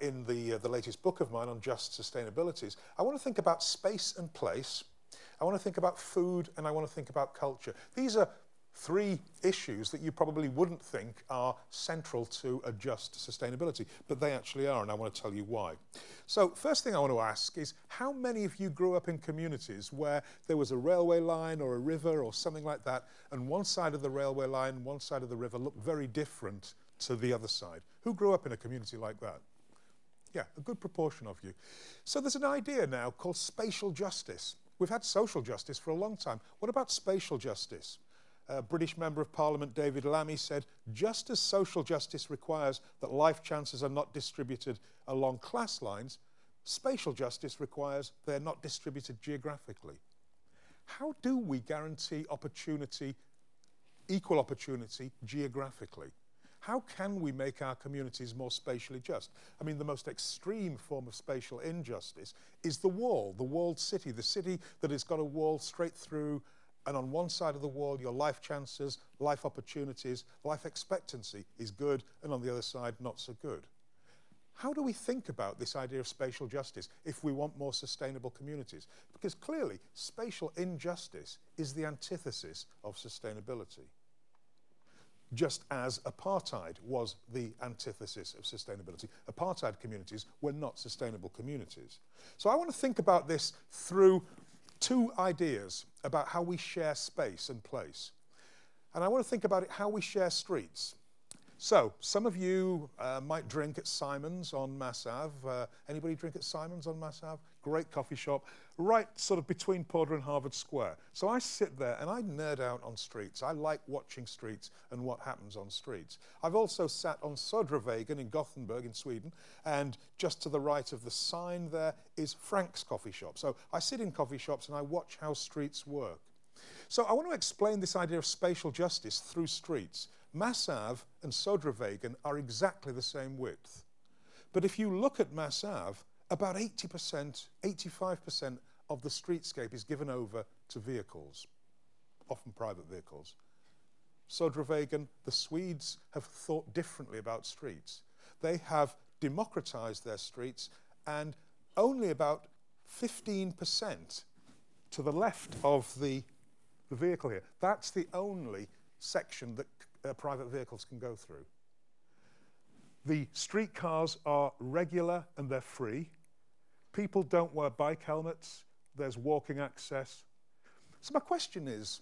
in the latest book of mine on just sustainabilities. I want to think about space and place. I want to think about food, and I want to think about culture. These are three issues that you probably wouldn't think are central to a just sustainability, but they actually are, and I want to tell you why. So first thing I want to ask is, how many of you grew up in communities where there was a railway line or a river or something like that, and one side of the railway line, one side of the river looked very different to the other side? Who grew up in a community like that? Yeah, a good proportion of you. So there's an idea now called spatial justice. We've had social justice for a long time. What about spatial justice? British Member of Parliament David Lammy said, just as social justice requires that life chances are not distributed along class lines, spatial justice requires they're not distributed geographically. How do we guarantee opportunity, equal opportunity, geographically? How can we make our communities more spatially just? I mean, the most extreme form of spatial injustice is the wall, the walled city, the city that has got a wall straight through, and on one side of the wall, your life chances, life opportunities, life expectancy is good, and on the other side, not so good. How do we think about this idea of spatial justice if we want more sustainable communities? Because clearly, spatial injustice is the antithesis of sustainability, just as apartheid was the antithesis of sustainability. Apartheid communities were not sustainable communities. So I want to think about this through two ideas about how we share space and place. And I want to think about it how we share streets. So some of you might drink at Simon's on Mass Ave. Anybody drink at Simon's on Mass Ave? Great coffee shop, right sort of between Porter and Harvard Square. So I sit there and I nerd out on streets. I like watching streets and what happens on streets. I've also sat on Södervägen in Gothenburg in Sweden, and just to the right of the sign there is Frank's coffee shop. So I sit in coffee shops and I watch how streets work. So I want to explain this idea of spatial justice through streets. Mass Ave and Södervägen are exactly the same width. But if you look at Mass Ave, about 80%, 85% of the streetscape is given over to vehicles, often private vehicles. Södervägen, the Swedes have thought differently about streets. They have democratized their streets, and only about 15% to the left of the vehicle here. That's the only section that private vehicles can go through. The streetcars are regular and they're free. People don't wear bike helmets. There's walking access. So my question is,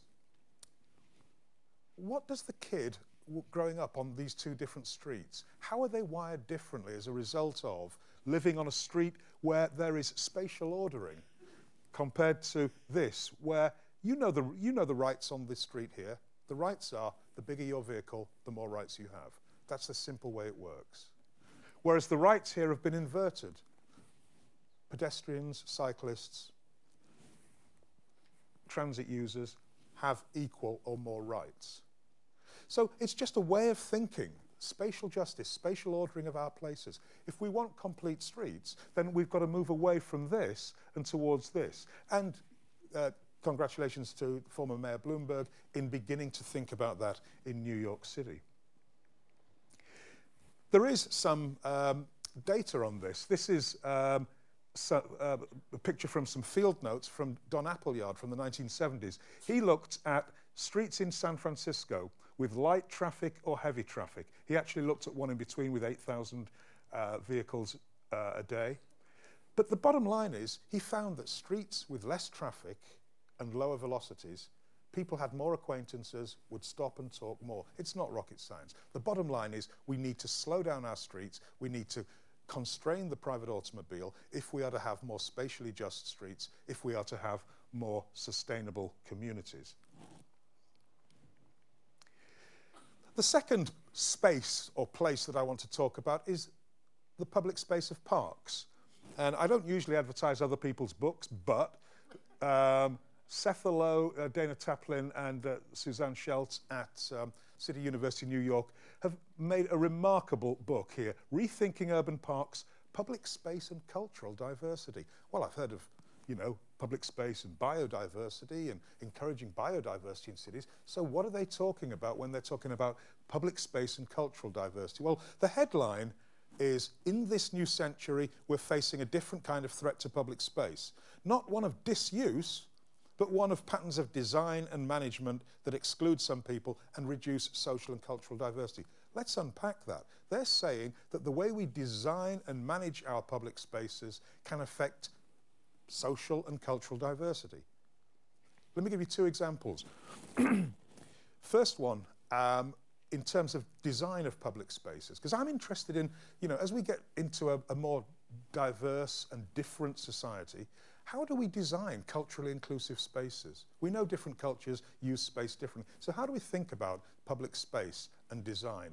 what does the kid growing up on these two different streets, how are they wired differently as a result of living on a street where there is spatial ordering compared to this, where you know the rights on this street here? The rights are, the bigger your vehicle, the more rights you have. That's the simple way it works. Whereas the rights here have been inverted. Pedestrians, cyclists, transit users have equal or more rights. So it's just a way of thinking. Spatial justice, spatial ordering of our places. If we want complete streets, then we've got to move away from this and towards this. And congratulations to former Mayor Bloomberg in beginning to think about that in New York City. There is some data on this. This is a picture from some field notes from Don Appleyard from the 1970s. He looked at streets in San Francisco with light traffic or heavy traffic. He actually looked at one in between with 8,000 vehicles a day. But the bottom line is he found that streets with less traffic and lower velocities, people had more acquaintances, would stop and talk more. It's not rocket science. The bottom line is we need to slow down our streets, we need to constrain the private automobile if we are to have more spatially just streets, if we are to have more sustainable communities. The second space or place that I want to talk about is the public space of parks. And I don't usually advertise other people's books, but Seth Lowe, Dana Taplin, and Suzanne Schultz at City University New York have made a remarkable book here, Rethinking Urban Parks, Public Space and Cultural Diversity. Well, I've heard of, you know, public space and biodiversity and encouraging biodiversity in cities. So what are they talking about when they're talking about public space and cultural diversity? Well, the headline is, in this new century, we're facing a different kind of threat to public space. Not one of disuse, but one of patterns of design and management that exclude some people and reduce social and cultural diversity. Let's unpack that. They're saying that the way we design and manage our public spaces can affect social and cultural diversity. Let me give you two examples. First one, in terms of design of public spaces, because I'm interested in, you know, as we get into a more diverse and different society, how do we design culturally inclusive spaces? We know different cultures use space differently. So how do we think about public space and design?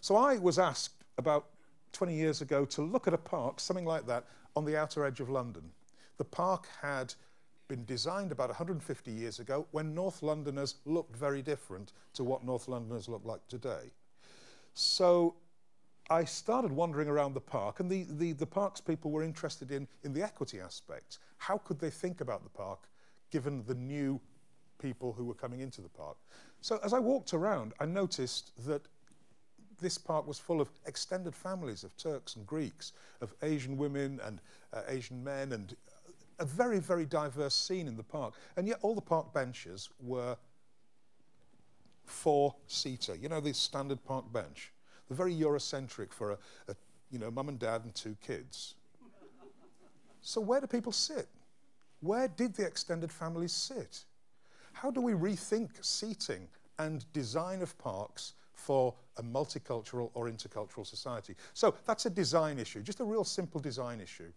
So I was asked about 20 years ago to look at a park, something like that, on the outer edge of London. The park had been designed about 150 years ago when North Londoners looked very different to what North Londoners look like today. So I started wandering around the park, and the parks people were interested in the equity aspect. How could they think about the park given the new people who were coming into the park? So as I walked around, I noticed that this park was full of extended families of Turks and Greeks, of Asian women and Asian men, and a very, very diverse scene in the park. And yet all the park benches were four-seater, you know, the standard park bench. They're very Eurocentric for a you know, mum and dad and two kids. So where do people sit? Where did the extended families sit? How do we rethink seating and design of parks for a multicultural or intercultural society? So that's a design issue, just a real simple design issue.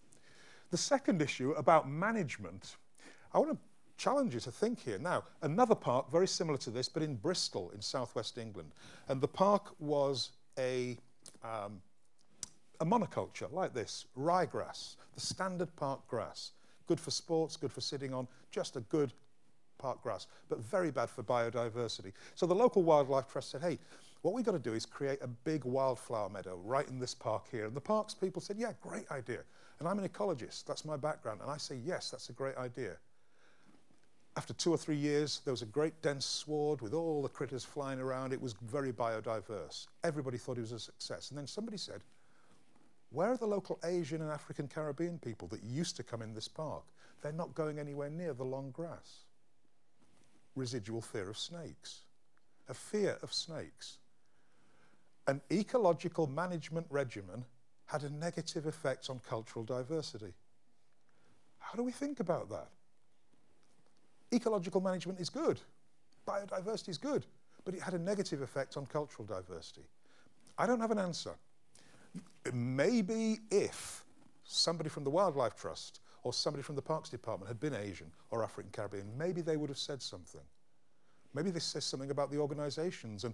The second issue about management, I want to challenge you to think here now. Another park very similar to this, but in Bristol in southwest England. And the park was a monoculture like this, ryegrass, the standard park grass. Good for sports, good for sitting on, just a good park grass, but very bad for biodiversity. So the local wildlife trust said, hey, what we've got to do is create a big wildflower meadow right in this park here. And the parks people said, yeah, great idea. And I'm an ecologist, that's my background. And I say, yes, that's a great idea. After 2 or 3 years, there was a great dense sward with all the critters flying around. It was very biodiverse. Everybody thought it was a success. And then somebody said, where are the local Asian and African Caribbean people that used to come in this park? They're not going anywhere near the long grass. Residual fear of snakes. A fear of snakes. An ecological management regimen had a negative effect on cultural diversity. How do we think about that? Ecological management is good, biodiversity is good, but it had a negative effect on cultural diversity. I don't have an answer. Maybe if somebody from the Wildlife Trust or somebody from the Parks Department had been Asian or African Caribbean, maybe they would have said something. Maybe this says something about the organisations, and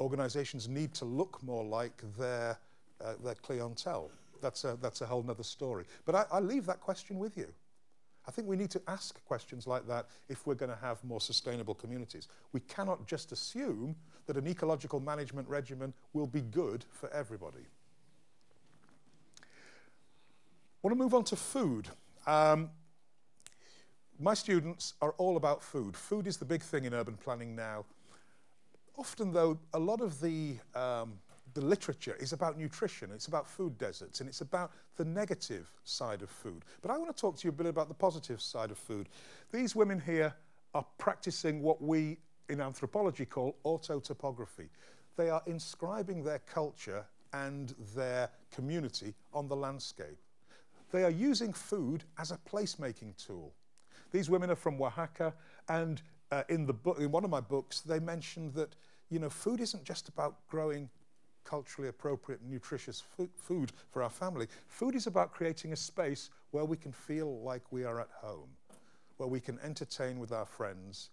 organisations need to look more like their clientele. That's a whole nother story. But I leave that question with you. I think we need to ask questions like that if we're going to have more sustainable communities. We cannot just assume that an ecological management regimen will be good for everybody. I want to move on to food. My students are all about food. Food is the big thing in urban planning now. Often, though, a lot of the literature is about nutrition, it's about food deserts, and it's about the negative side of food. But I want to talk to you a bit about the positive side of food. These women here are practicing what we in anthropology call autotopography. They are inscribing their culture and their community on the landscape. They are using food as a place-making tool. These women are from Oaxaca, and in one of my books, they mentioned that, you know, food isn't just about growing culturally appropriate and nutritious food for our family. Food is about creating a space where we can feel like we are at home, where we can entertain with our friends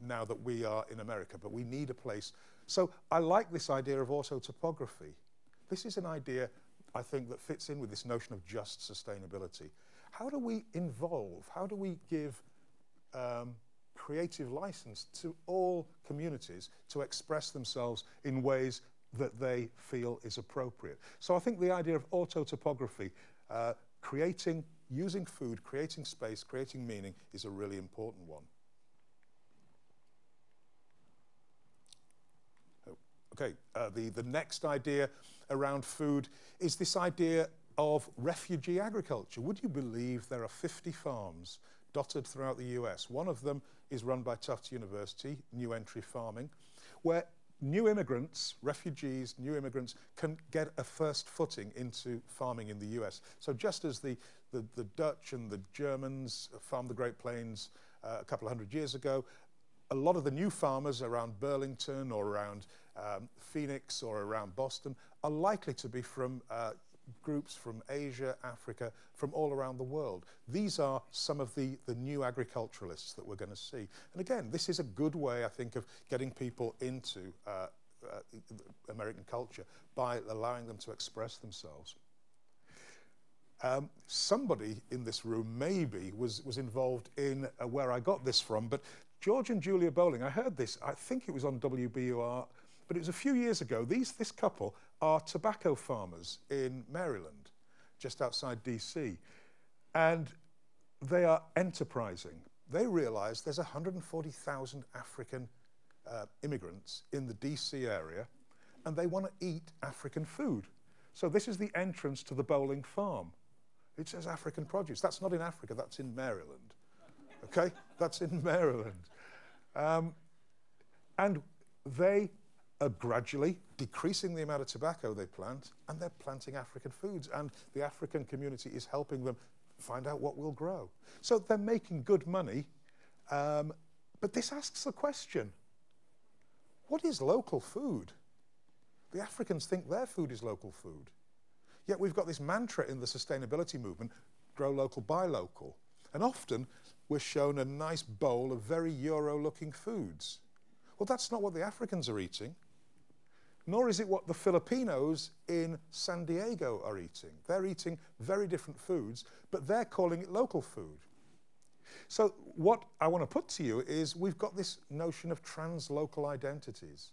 now that we are in America, but we need a place. So I like this idea of autotopography. This is an idea I think, that fits in with this notion of just sustainability. How do we involve, how do we give creative license to all communities to express themselves in ways that they feel is appropriate? So I think the idea of autotopography, creating, using food, creating space, creating meaning, is a really important one. Okay, the next idea around food is this idea of refugee agriculture. Would you believe there are 50 farms dotted throughout the US? One of them is run by Tufts University, New Entry Farming, where new immigrants, refugees, new immigrants, can get a first footing into farming in the US. So just as the Dutch and the Germans farmed the Great Plains a couple of hundred years ago, a lot of the new farmers around Burlington or around Phoenix or around Boston are likely to be from groups from Asia, Africa, from all around the world. These are some of the new agriculturalists that we're going to see. And again, this is a good way, I think, of getting people into American culture by allowing them to express themselves. Somebody in this room maybe was involved in where I got this from, but George and Julia Bowling, I heard this, I think it was on WBUR, but it was a few years ago. This couple are tobacco farmers in Maryland, just outside DC, and they are enterprising. They realise there's 140,000 African immigrants in the DC area, and they want to eat African food. So this is the entrance to the Bowling Farm. It says African produce. That's not in Africa, that's in Maryland. Okay, that's in Maryland. And they are gradually decreasing the amount of tobacco they plant, and they're planting African foods, and the African community is helping them find out what will grow. So they're making good money, but this asks the question, what is local food? The Africans think their food is local food. Yet we've got this mantra in the sustainability movement, grow local, buy local. And often we're shown a nice bowl of very Euro-looking foods. Well, that's not what the Africans are eating, nor is it what the Filipinos in San Diego are eating. They're eating very different foods, but they're calling it local food. So what I want to put to you is we've got this notion of translocal identities.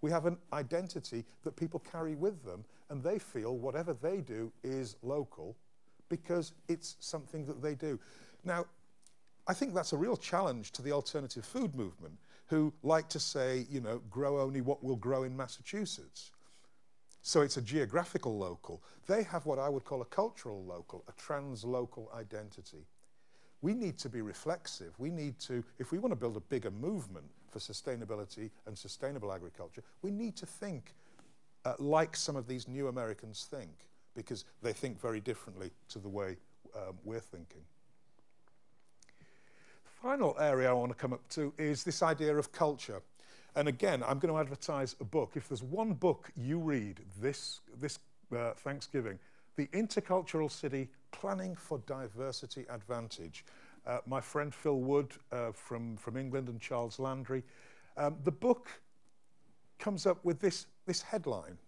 We have an identity that people carry with them, and they feel whatever they do is local because it's something that they do. Now, I think that's a real challenge to the alternative food movement, who like to say, you know, grow only what will grow in Massachusetts. So it's a geographical local. They have what I would call a cultural local, a translocal identity. We need to be reflexive. We need to, if we want to build a bigger movement for sustainability and sustainable agriculture, we need to think like some of these new Americans think, because they think very differently to the way we're thinking. The final area I want to come up to is this idea of culture. And again, I'm going to advertise a book. If there's one book you read this Thanksgiving, The Intercultural City, Planning for Diversity Advantage. My friend Phil Wood from England and Charles Landry. The book comes up with this headline.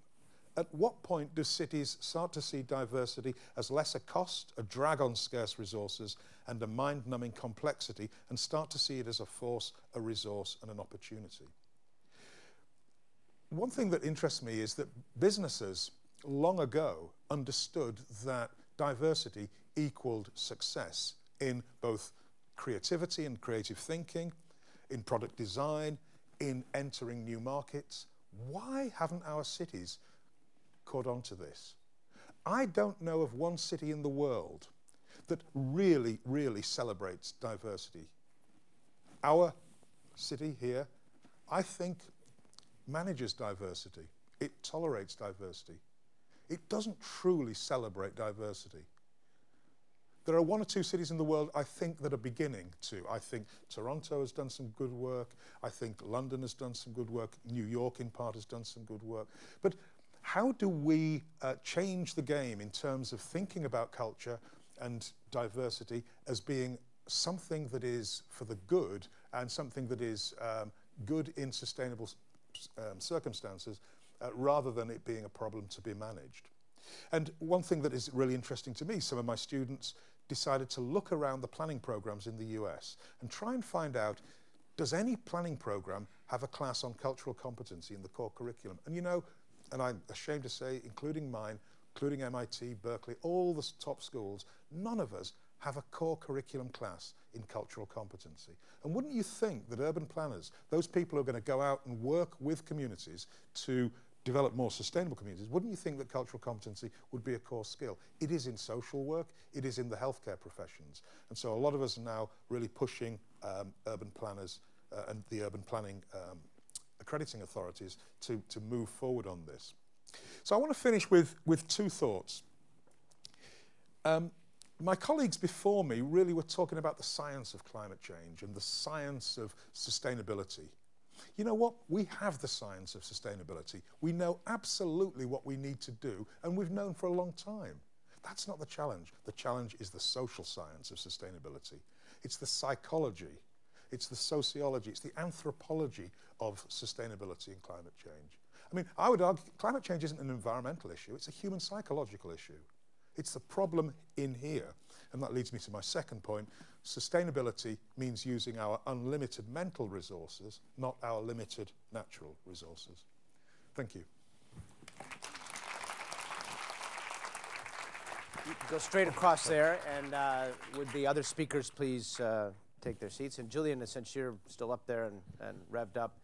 At what point do cities start to see diversity as less a cost, a drag on scarce resources, and a mind-numbing complexity, and start to see it as a force, a resource, and an opportunity? One thing that interests me is that businesses long ago understood that diversity equaled success in both creativity and creative thinking, in product design, in entering new markets. Why haven't our cities caught on to this? I don't know of one city in the world that really, really celebrates diversity. Our city here, I think, manages diversity. It tolerates diversity. It doesn't truly celebrate diversity. There are one or two cities in the world, I think, that are beginning to. I think Toronto has done some good work. I think London has done some good work. New York, in part, has done some good work. But how do we change the game in terms of thinking about culture and diversity as being something that is for the good and something that is good in sustainable circumstances, rather than it being a problem to be managed? And one thing that is really interesting to me, some of my students decided to look around the planning programs in the US and try and find out, does any planning program have a class on cultural competency in the core curriculum? And you know, and I'm ashamed to say, including mine, including MIT, Berkeley, all the top schools, none of us have a core curriculum class in cultural competency. And wouldn't you think that urban planners, those people who are going to go out and work with communities to develop more sustainable communities, wouldn't you think that cultural competency would be a core skill? It is in social work, it is in the healthcare professions. And so a lot of us are now really pushing urban planners and the urban planning accrediting authorities to move forward on this. So I want to finish with two thoughts. My colleagues before me really were talking about the science of climate change and the science of sustainability. You know what? We have the science of sustainability. We know absolutely what we need to do, and we've known for a long time. That's not the challenge. The challenge is the social science of sustainability. It's the psychology, it's the sociology, it's the anthropology of sustainability and climate change. I mean, I would argue climate change isn't an environmental issue, it's a human psychological issue. It's the problem in here. And that leads me to my second point. Sustainability means using our unlimited mental resources, not our limited natural resources. Thank you. You can go straight across there, and would the other speakers please take their seats? And Julian, since you're still up there and revved up,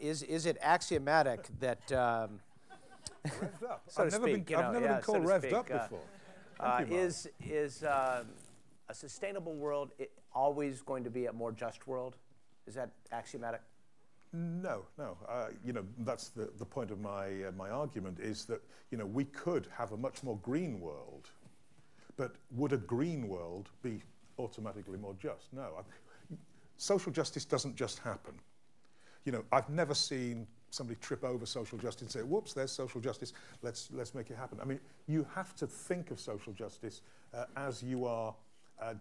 is it axiomatic that... Revved up. So I've never been called so revved up before. Is a sustainable world always going to be a more just world? Is that axiomatic? No, no. You know, that's the point of my my argument is that, you know, we could have a much more green world, but would a green world be automatically more just? No. Social justice doesn't just happen. You know, I've never seen somebody trip over social justice and say, whoops, there's social justice, let's make it happen. I mean, you have to think of social justice as you are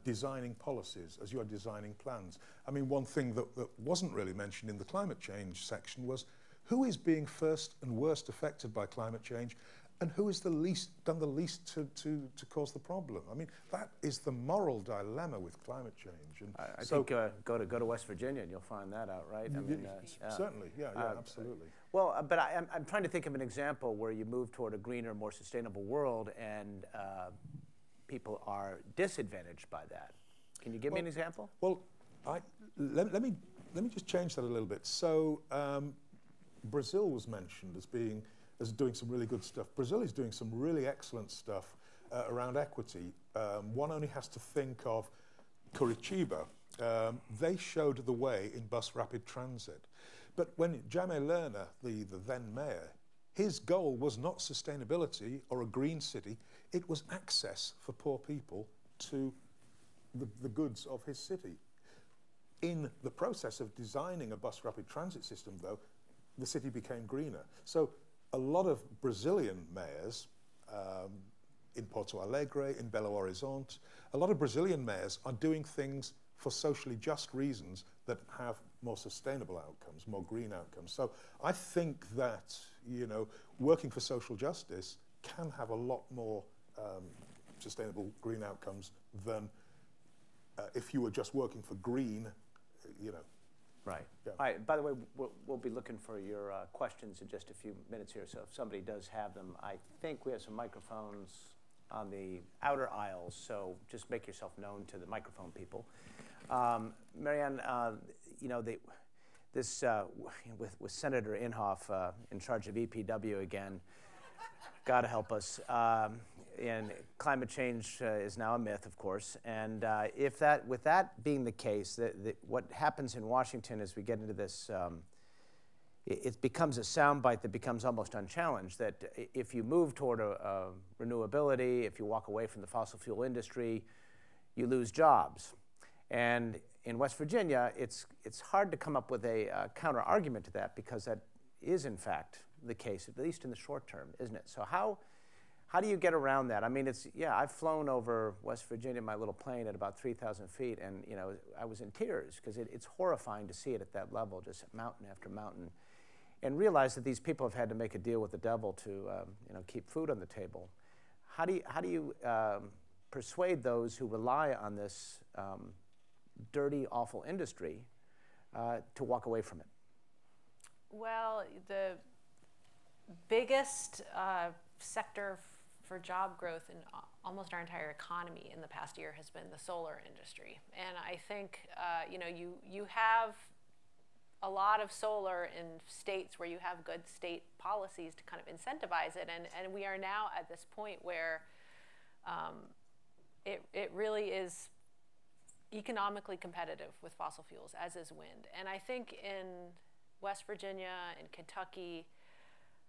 designing policies, as you are designing plans. I mean, one thing that wasn't really mentioned in the climate change section was who is being first and worst affected by climate change and who has done the least to cause the problem. I mean, that is the moral dilemma with climate change. And I so think go to West Virginia and you'll find that out, right? I mean, certainly, yeah, absolutely. Well, but I'm trying to think of an example where you move toward a greener, more sustainable world and people are disadvantaged by that. Can you give me an example? Well, let me just change that a little bit. So Brazil was mentioned as being... is doing some really good stuff. Brazil is doing some really excellent stuff around equity. One only has to think of Curitiba. They showed the way in bus rapid transit. But when Jaime Lerner, the then mayor, his goal was not sustainability or a green city, it was access for poor people to the goods of his city. In the process of designing a bus rapid transit system, though, the city became greener. So a lot of Brazilian mayors in Porto Alegre, in Belo Horizonte, a lot of Brazilian mayors are doing things for socially just reasons that have more sustainable outcomes, more green outcomes. So I think that, you know, working for social justice can have a lot more sustainable green outcomes than if you were just working for green, you know. Right. Yeah. All right. By the way, we'll be looking for your questions in just a few minutes here, so if somebody does have them, I think we have some microphones on the outer aisles, so just make yourself known to the microphone people. Mary Anne, you know, with Senator Inhofe in charge of EPW again, God help us, and climate change is now a myth, of course, and with that being the case, what happens in Washington as we get into this, it becomes a soundbite that becomes almost unchallenged, that if you move toward a renewability, if you walk away from the fossil fuel industry, you lose jobs. And in West Virginia, it's hard to come up with a counter-argument to that, because that is, in fact, the case, at least in the short term, isn't it? So how do you get around that? I mean, it's, yeah, I've flown over West Virginia in my little plane at about 3,000 feet, and, you know, I was in tears, because it's horrifying to see it at that level, just mountain after mountain, and realize that these people have had to make a deal with the devil to, you know, keep food on the table. How do you persuade those who rely on this dirty, awful industry to walk away from it? Well, the biggest sector for job growth in almost our entire economy in the past year has been the solar industry. And I think you have a lot of solar in states where you have good state policies to kind of incentivize it. And we are now at this point where it really is economically competitive with fossil fuels, as is wind. And I think in West Virginia and Kentucky,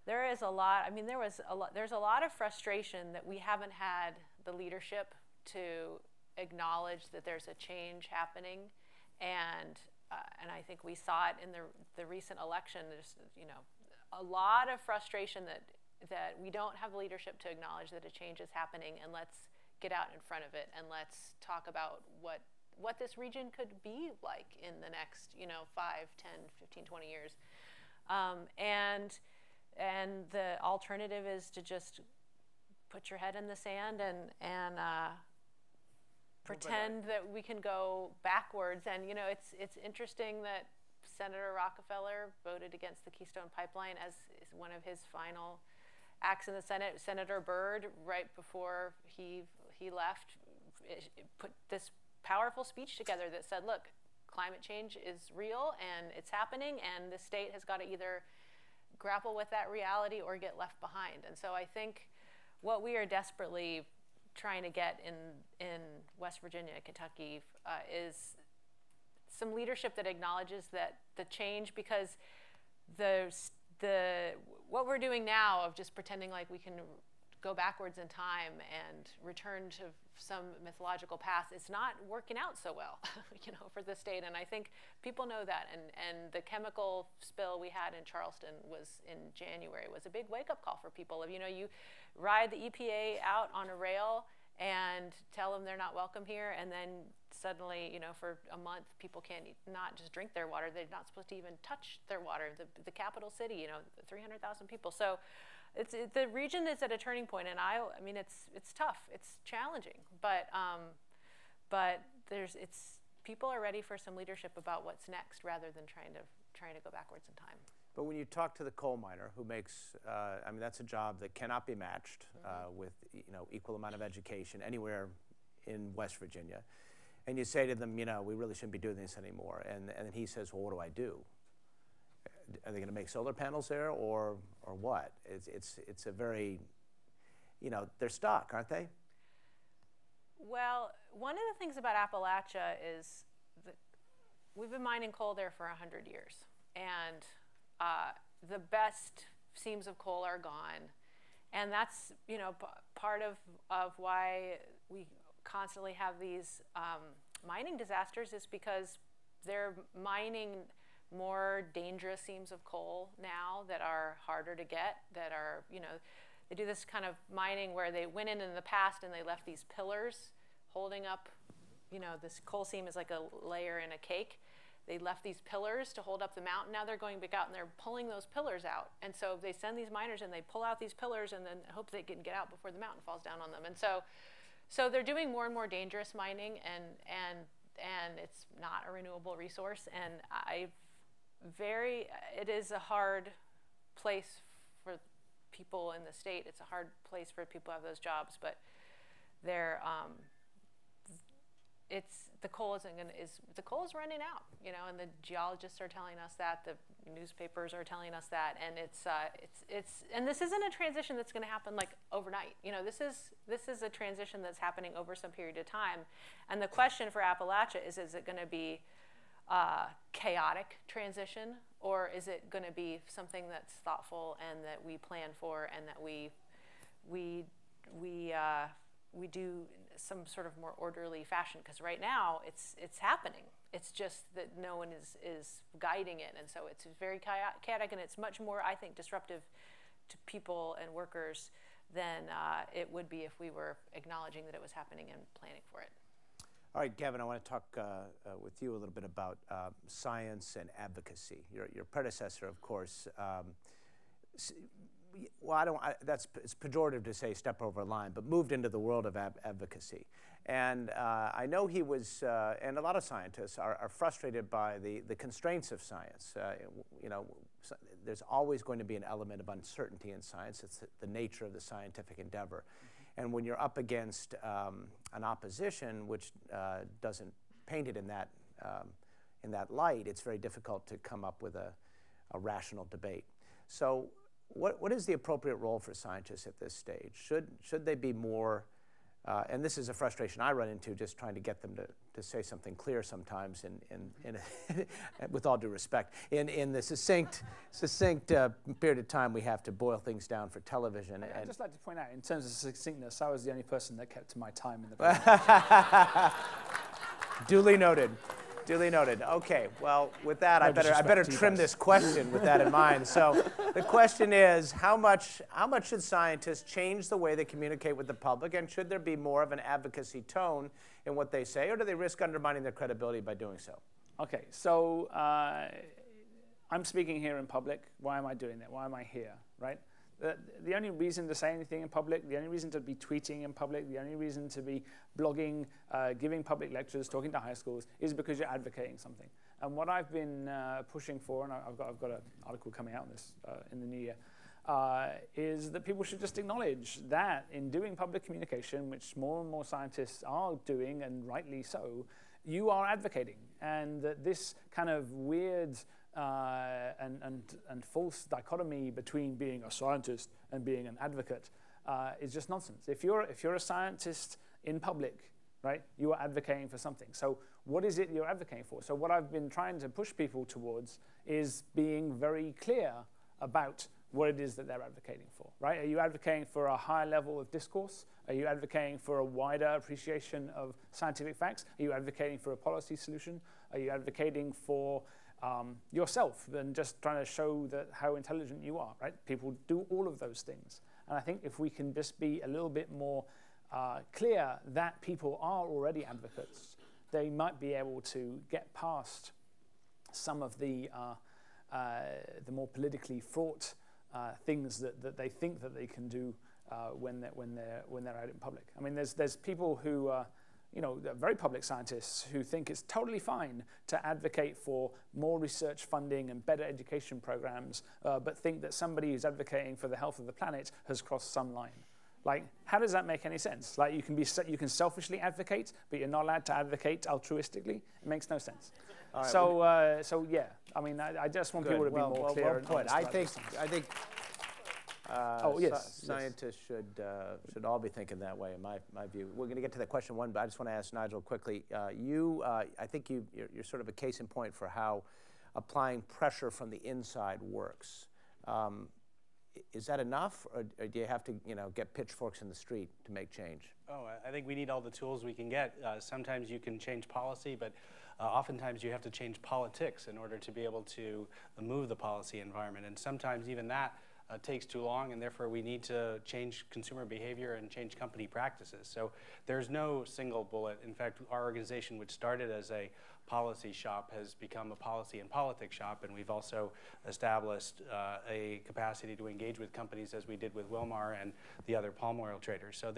there is a lot, I mean, there's a lot of frustration that we haven't had the leadership to acknowledge that there's a change happening. And I think we saw it in the recent election. There's, a lot of frustration that we don't have leadership to acknowledge that a change is happening, and let's get out in front of it, and let's talk about what this region could be like in the next, 5, 10, 15, 20 years. And the alternative is to just put your head in the sand and pretend that we can go backwards. And it's interesting that Senator Rockefeller voted against the Keystone Pipeline as one of his final acts in the Senate. Senator Byrd, right before he left, put this powerful speech together that said, look, climate change is real and it's happening, and the state has got to either grapple with that reality or get left behind. And so I think what we are desperately trying to get in West Virginia, Kentucky, is some leadership that acknowledges that the change, because what we're doing now of just pretending like we can go backwards in time and return to some mythological past, it's not working out so well, for the state. And I think people know that. And the chemical spill we had in Charleston was in January was a big wake-up call for people. You ride the EPA out on a rail and tell them they're not welcome here, and then suddenly, for a month, people can't not just drink their water; they're not supposed to even touch their water. The capital city, 300,000 people. So, the region is at a turning point, and I mean, it's tough, it's challenging, but people are ready for some leadership about what's next, rather than trying to go backwards in time. But when you talk to the coal miner who makes, I mean, that's a job that cannot be matched with equal amount of education anywhere in West Virginia, and you say to them, we really shouldn't be doing this anymore, and he says, well, what do I do? Are they going to make solar panels there, or what? It's a very, they're stuck, aren't they? Well, one of the things about Appalachia is that we've been mining coal there for 100 years, and the best seams of coal are gone, and that's part of why we constantly have these mining disasters, is because they're mining more dangerous seams of coal now that are harder to get, that are they do this kind of mining where they went in the past and they left these pillars holding up, this coal seam is like a layer in a cake. They left these pillars to hold up the mountain. Now they're going back out and they're pulling those pillars out. And so they send these miners and they pull out these pillars and then hope they can get out before the mountain falls down on them. And so they're doing more and more dangerous mining, and it's not a renewable resource. And it is a hard place for people in the state. It's a hard place for people who have those jobs, but they're, the coal is running out, and the geologists are telling us that, the newspapers are telling us that, and and this isn't a transition that's going to happen like overnight. This is a transition that's happening over some period of time, and the question for Appalachia is it going to be a chaotic transition, or is it going to be something that's thoughtful and that we plan for, and that we do some sort of more orderly fashion? Because right now it's happening. It's just that no one is guiding it, and so it's very chaotic, and it's much more, I think, disruptive to people and workers than it would be if we were acknowledging that it was happening and planning for it. All right, Gavin, I want to talk with you a little bit about science and advocacy. Your predecessor, of course, well, it's pejorative to say step over a line, but moved into the world of advocacy. And I know he was, and a lot of scientists are frustrated by the constraints of science. You know, there's always going to be an element of uncertainty in science. It's the nature of the scientific endeavor. And when you're up against an opposition which doesn't paint it in that light, it's very difficult to come up with a rational debate. So what is the appropriate role for scientists at this stage? Should they be more, and this is a frustration I run into just trying to get them to say something clear sometimes in with all due respect, in the succinct period of time we have to boil things down for television. And I'd just like to point out, in terms of succinctness, I was the only person that kept to my time in the presentation. Duly noted. Duly noted. Okay, well, with that, I better trim this question with that in mind. So the question is, how much should scientists change the way they communicate with the public, and should there be more of an advocacy tone in what they say, or do they risk undermining their credibility by doing so? Okay, so I'm speaking here in public. Why am I doing that? Why am I here, right? The only reason to say anything in public, the only reason to be tweeting in public, the only reason to be blogging, giving public lectures, talking to high schools, is because you're advocating something. And what I've been pushing for, and I've got an article coming out on this in the new year, is that people should just acknowledge that in doing public communication, which more and more scientists are doing, and rightly so, you are advocating. And that this kind of weird and false dichotomy between being a scientist and being an advocate is just nonsense. If you're a scientist in public, right, you are advocating for something. So what is it you're advocating for? So what I've been trying to push people towards is being very clear about what it is that they're advocating for, right? Are you advocating for a higher level of discourse? Are you advocating for a wider appreciation of scientific facts? Are you advocating for a policy solution? Are you advocating for yourself than just trying to show that how intelligent you are, right? People do all of those things. And I think if we can just be a little bit more clear that people are already advocates, they might be able to get past some of the more politically fraught things that they think that they can do when they're out in public. I mean, there's people who you know, very public scientists who think it's totally fine to advocate for more research funding and better education programs, but think that somebody who's advocating for the health of the planet has crossed some line. Like, how does that make any sense? Like, you can selfishly advocate, but you're not allowed to advocate altruistically. It makes no sense. All right, so, yeah. I mean, I just want people to be more clear. I think. Oh, yes, scientists should all be thinking that way, in my view. We're going to get to that question one, but I just want to ask Nigel quickly. I think you're sort of a case in point for how applying pressure from the inside works. Is that enough, or do you have to, you know, get pitchforks in the street to make change? Oh, I think we need all the tools we can get. Sometimes you can change policy, but oftentimes you have to change politics in order to be able to move the policy environment, and sometimes even that takes too long, and therefore we need to change consumer behavior and change company practices. So there's no single bullet. In fact, our organization, which started as a policy shop, has become a policy and politics shop, and we've also established a capacity to engage with companies, as we did with Wilmar and the other palm oil traders. So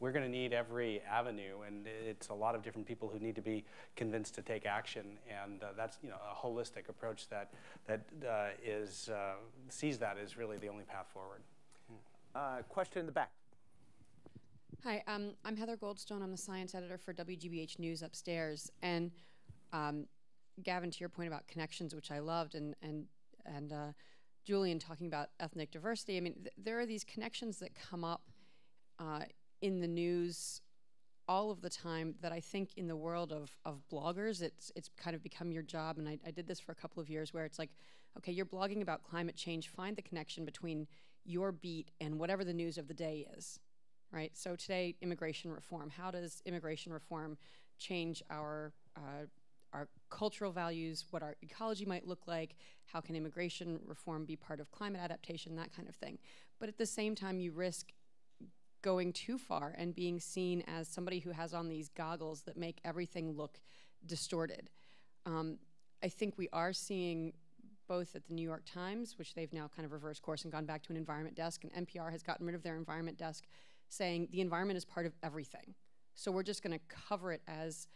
we're going to need every avenue, and it's a lot of different people who need to be convinced to take action, and that's, you know, a holistic approach that sees that as really the only path forward. Question in the back. Hi, I'm Heather Goldstone. I'm the science editor for WGBH News upstairs. And Gavin, to your point about connections, which I loved, and Julian talking about ethnic diversity, I mean, there are these connections that come up in the news all of the time that I think in the world of bloggers, it's kind of become your job, and I did this for a couple of years, where it's like, okay, you're blogging about climate change, find the connection between your beat and whatever the news of the day is, right? So today, immigration reform. How does immigration reform change our cultural values, what our ecology might look like, how can immigration reform be part of climate adaptation, that kind of thing. But at the same time, you risk going too far and being seen as somebody who has on these goggles that make everything look distorted. I think we are seeing both at the New York Times, which they've now kind of reversed course and gone back to an environment desk, and NPR has gotten rid of their environment desk, saying the environment is part of everything. So we're just going to cover it as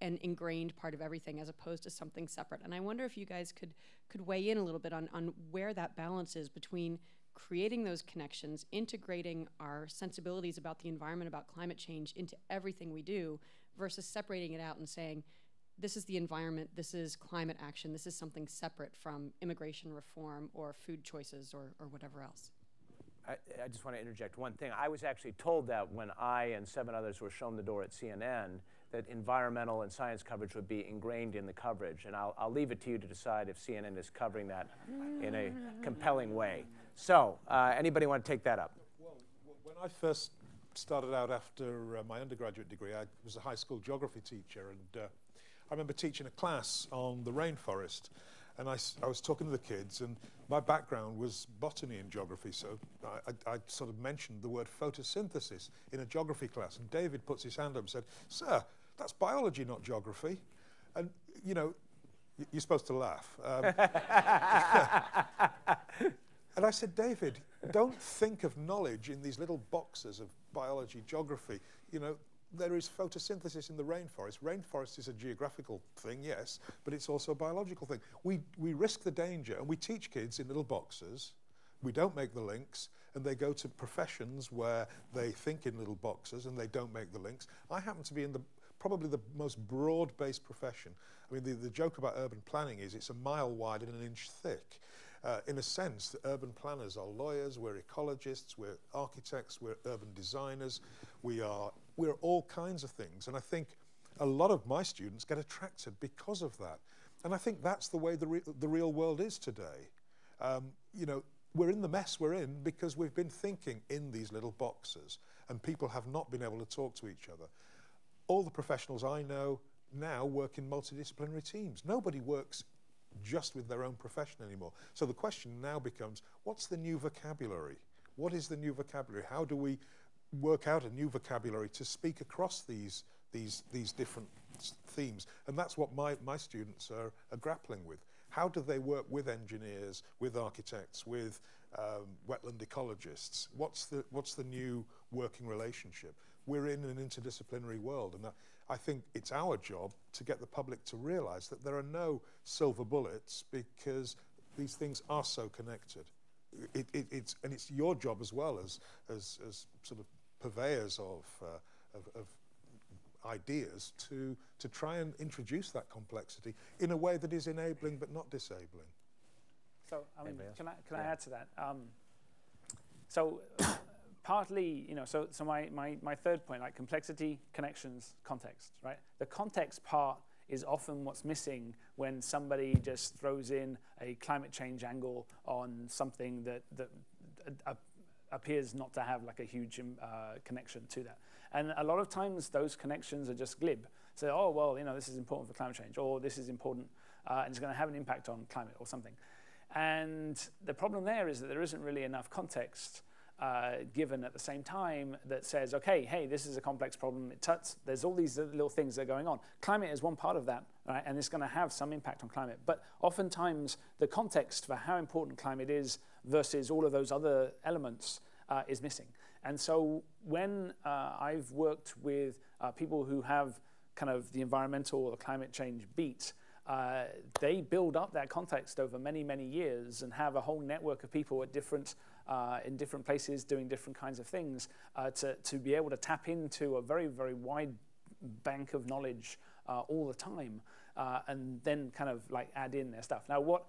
an ingrained part of everything as opposed to something separate. And I wonder if you guys could weigh in a little bit on where that balance is between creating those connections, integrating our sensibilities about the environment, about climate change into everything we do, versus separating it out and saying, this is the environment, this is climate action, this is something separate from immigration reform or food choices or whatever else. I just want to interject one thing. I was actually told that when I and 7 others were shown the door at CNN, that environmental and science coverage would be ingrained in the coverage. And I'll leave it to you to decide if CNN is covering that in a compelling way. So anybody want to take that up? Well, when I first started out after my undergraduate degree, I was a high school geography teacher. And I remember teaching a class on the rainforest. And I was talking to the kids, and my background was botany and geography, so I sort of mentioned the word photosynthesis in a geography class, and David puts his hand up and said, "Sir, that's biology, not geography." And, you know, you're supposed to laugh. And I said, "David, don't think of knowledge in these little boxes of biology, geography. You know, there is photosynthesis in the rainforest. Rainforest is a geographical thing, yes, but it's also a biological thing." We risk the danger, and we teach kids in little boxes. We don't make the links, and they go to professions where they think in little boxes, and they don't make the links. I happen to be in probably the most broad-based profession. I mean, the joke about urban planning is it's a mile wide and an inch thick. In a sense, the urban planners are lawyers, we're ecologists, we're architects, we're urban designers, we're all kinds of things. And I think a lot of my students get attracted because of that. And I think that's the way the real world is today. You know, we're in the mess we're in because we've been thinking in these little boxes, and people have not been able to talk to each other. All the professionals I know now work in multidisciplinary teams. Nobody works just with their own profession anymore. So the question now becomes, what's the new vocabulary? What is the new vocabulary? How do we work out a new vocabulary to speak across these different themes? And that's what my students are grappling with. How do they work with engineers, with architects, with wetland ecologists? What's the new working relationship? We're in an interdisciplinary world, and I think it's our job to get the public to realize that there are no silver bullets because these things are so connected. It's your job as well as sort of purveyors of ideas to try and introduce that complexity in a way that is enabling but not disabling. So I mean, can I add to that? So partly, you know, so my third point, like complexity, connections, context, right? The context part is often what's missing when somebody just throws in a climate change angle on something that appears not to have like a huge connection to that. And a lot of times those connections are just glib. So, oh, well, you know, this is important for climate change, or this is important and it's going to have an impact on climate or something. And the problem there is that there isn't really enough context given at the same time that says, okay, hey, this is a complex problem. There's all these little things that are going on. Climate is one part of that, right? And it's going to have some impact on climate. But oftentimes, the context for how important climate is versus all of those other elements is missing. And so when I've worked with people who have kind of the environmental or the climate change beat, they build up that context over many, many years and have a whole network of people at different in different places doing different kinds of things to be able to tap into a very, very wide bank of knowledge all the time and then kind of like add in their stuff. Now what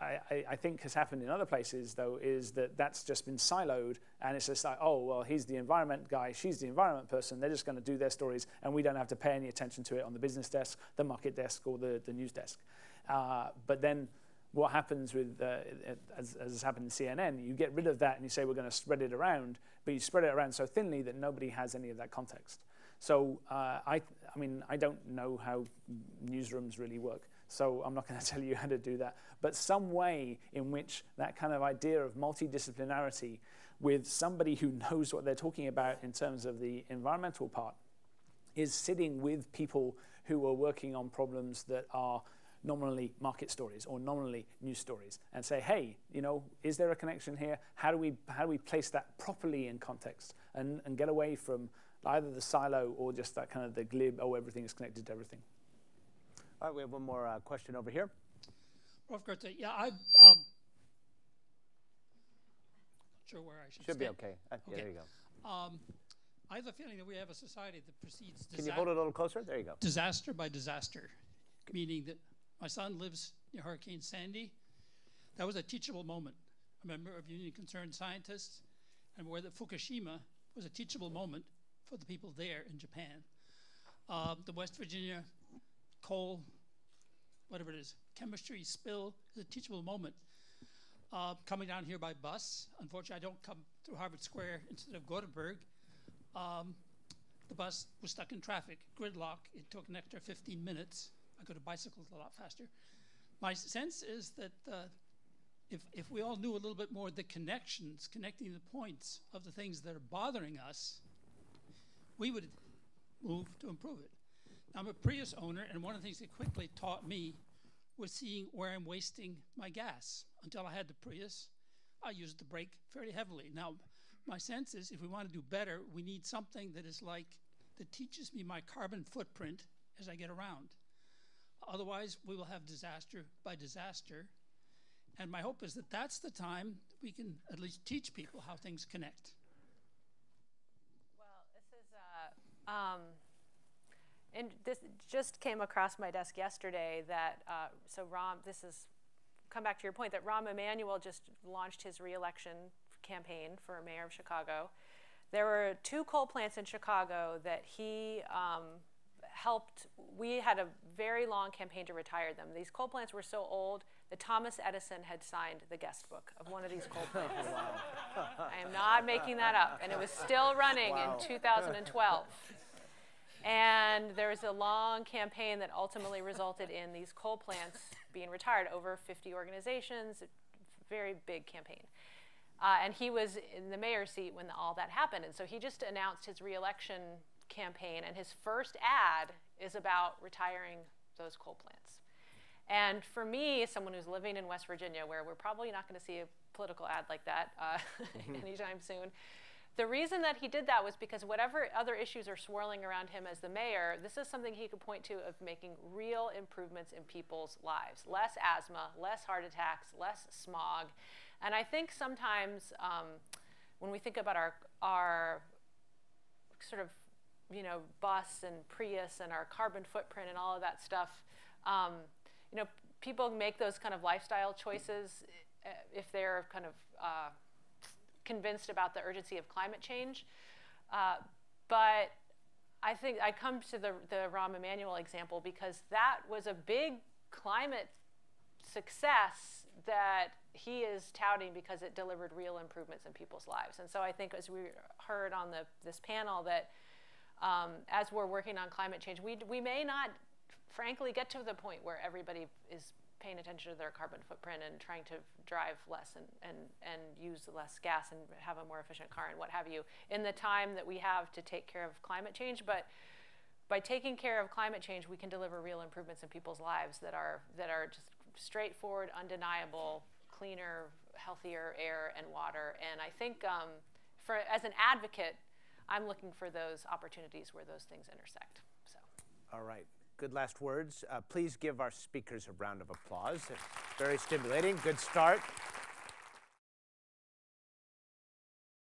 I think has happened in other places though is that's just been siloed, and it's just like, oh, well, he's the environment guy, she's the environment person, they're just going to do their stories and we don't have to pay any attention to it on the business desk, the market desk, or the news desk. But then what happens with, as has happened in CNN, you get rid of that and you say we're going to spread it around, but you spread it around so thinly that nobody has any of that context. So I mean, I don't know how newsrooms really work, so I'm not going to tell you how to do that. But some way in which that kind of idea of multidisciplinarity with somebody who knows what they're talking about in terms of the environmental part is sitting with people who are working on problems that are nominally market stories or nominally news stories and say, hey, you know, is there a connection here? How do we place that properly in context and get away from either the silo or just that kind of the glib, oh, everything is connected to everything? All right, we have one more question over here. Prof. Goethe, yeah, I'm not sure where I should be okay. Yeah, there you go. I have a feeling that we have a society that precedes disaster. Can you hold it a little closer? There you go. Disaster by disaster, meaning that my son lives in Hurricane Sandy. That was a teachable moment. A member of Union Concerned Scientists, and where the Fukushima was a teachable moment for the people there in Japan. The West Virginia coal, whatever it is, chemistry spill is a teachable moment. Coming down here by bus, unfortunately I don't come through Harvard Square instead of Gothenburg. The bus was stuck in traffic, gridlock. It took an extra 15 minutes. I could have bicycled a lot faster. My sense is that if we all knew a little bit more the connections, connecting the points of the things that are bothering us, we would move to improve it. Now, I'm a Prius owner, and one of the things that quickly taught me was seeing where I'm wasting my gas. Until I had the Prius, I used the brake fairly heavily. Now, my sense is if we want to do better, we need something that is like, that teaches me my carbon footprint as I get around. Otherwise, we will have disaster by disaster. And my hope is that that's the time we can at least teach people how things connect. Well, this is, and this just came across my desk yesterday that, so Rahm, this is, come back to your point, that Rahm Emanuel just launched his reelection campaign for mayor of Chicago. There were 2 coal plants in Chicago that he helped. We had a very long campaign to retire them. These coal plants were so old that Thomas Edison had signed the guest book of one of these coal plants. I am not making that up. And it was still running in 2012. And there was a long campaign that ultimately resulted in these coal plants being retired, over 50 organizations, a very big campaign. And he was in the mayor's seat when all that happened. And so he just announced his reelection campaign, and his first ad is about retiring those coal plants. And for me, someone who's living in West Virginia, where we're probably not going to see a political ad like that anytime soon, the reason that he did that was because whatever other issues are swirling around him as the mayor, this is something he could point to of making real improvements in people's lives. Less asthma, less heart attacks, less smog. And I think sometimes when we think about our sort of, you know, bus and Prius and our carbon footprint and all of that stuff, you know, people make those kind of lifestyle choices if they're kind of convinced about the urgency of climate change. But I think I come to the Rahm Emanuel example because that was a big climate success that he is touting because it delivered real improvements in people's lives. And so I think as we heard on this panel that as we're working on climate change, we may not frankly get to the point where everybody is paying attention to their carbon footprint and trying to drive less and use less gas and have a more efficient car and what have you in the time that we have to take care of climate change. But by taking care of climate change, we can deliver real improvements in people's lives that are just straightforward, undeniable, cleaner, healthier air and water. And I think as an advocate, I'm looking for those opportunities where those things intersect. So. All right. Good last words. Please give our speakers a round of applause. Very stimulating. Good start.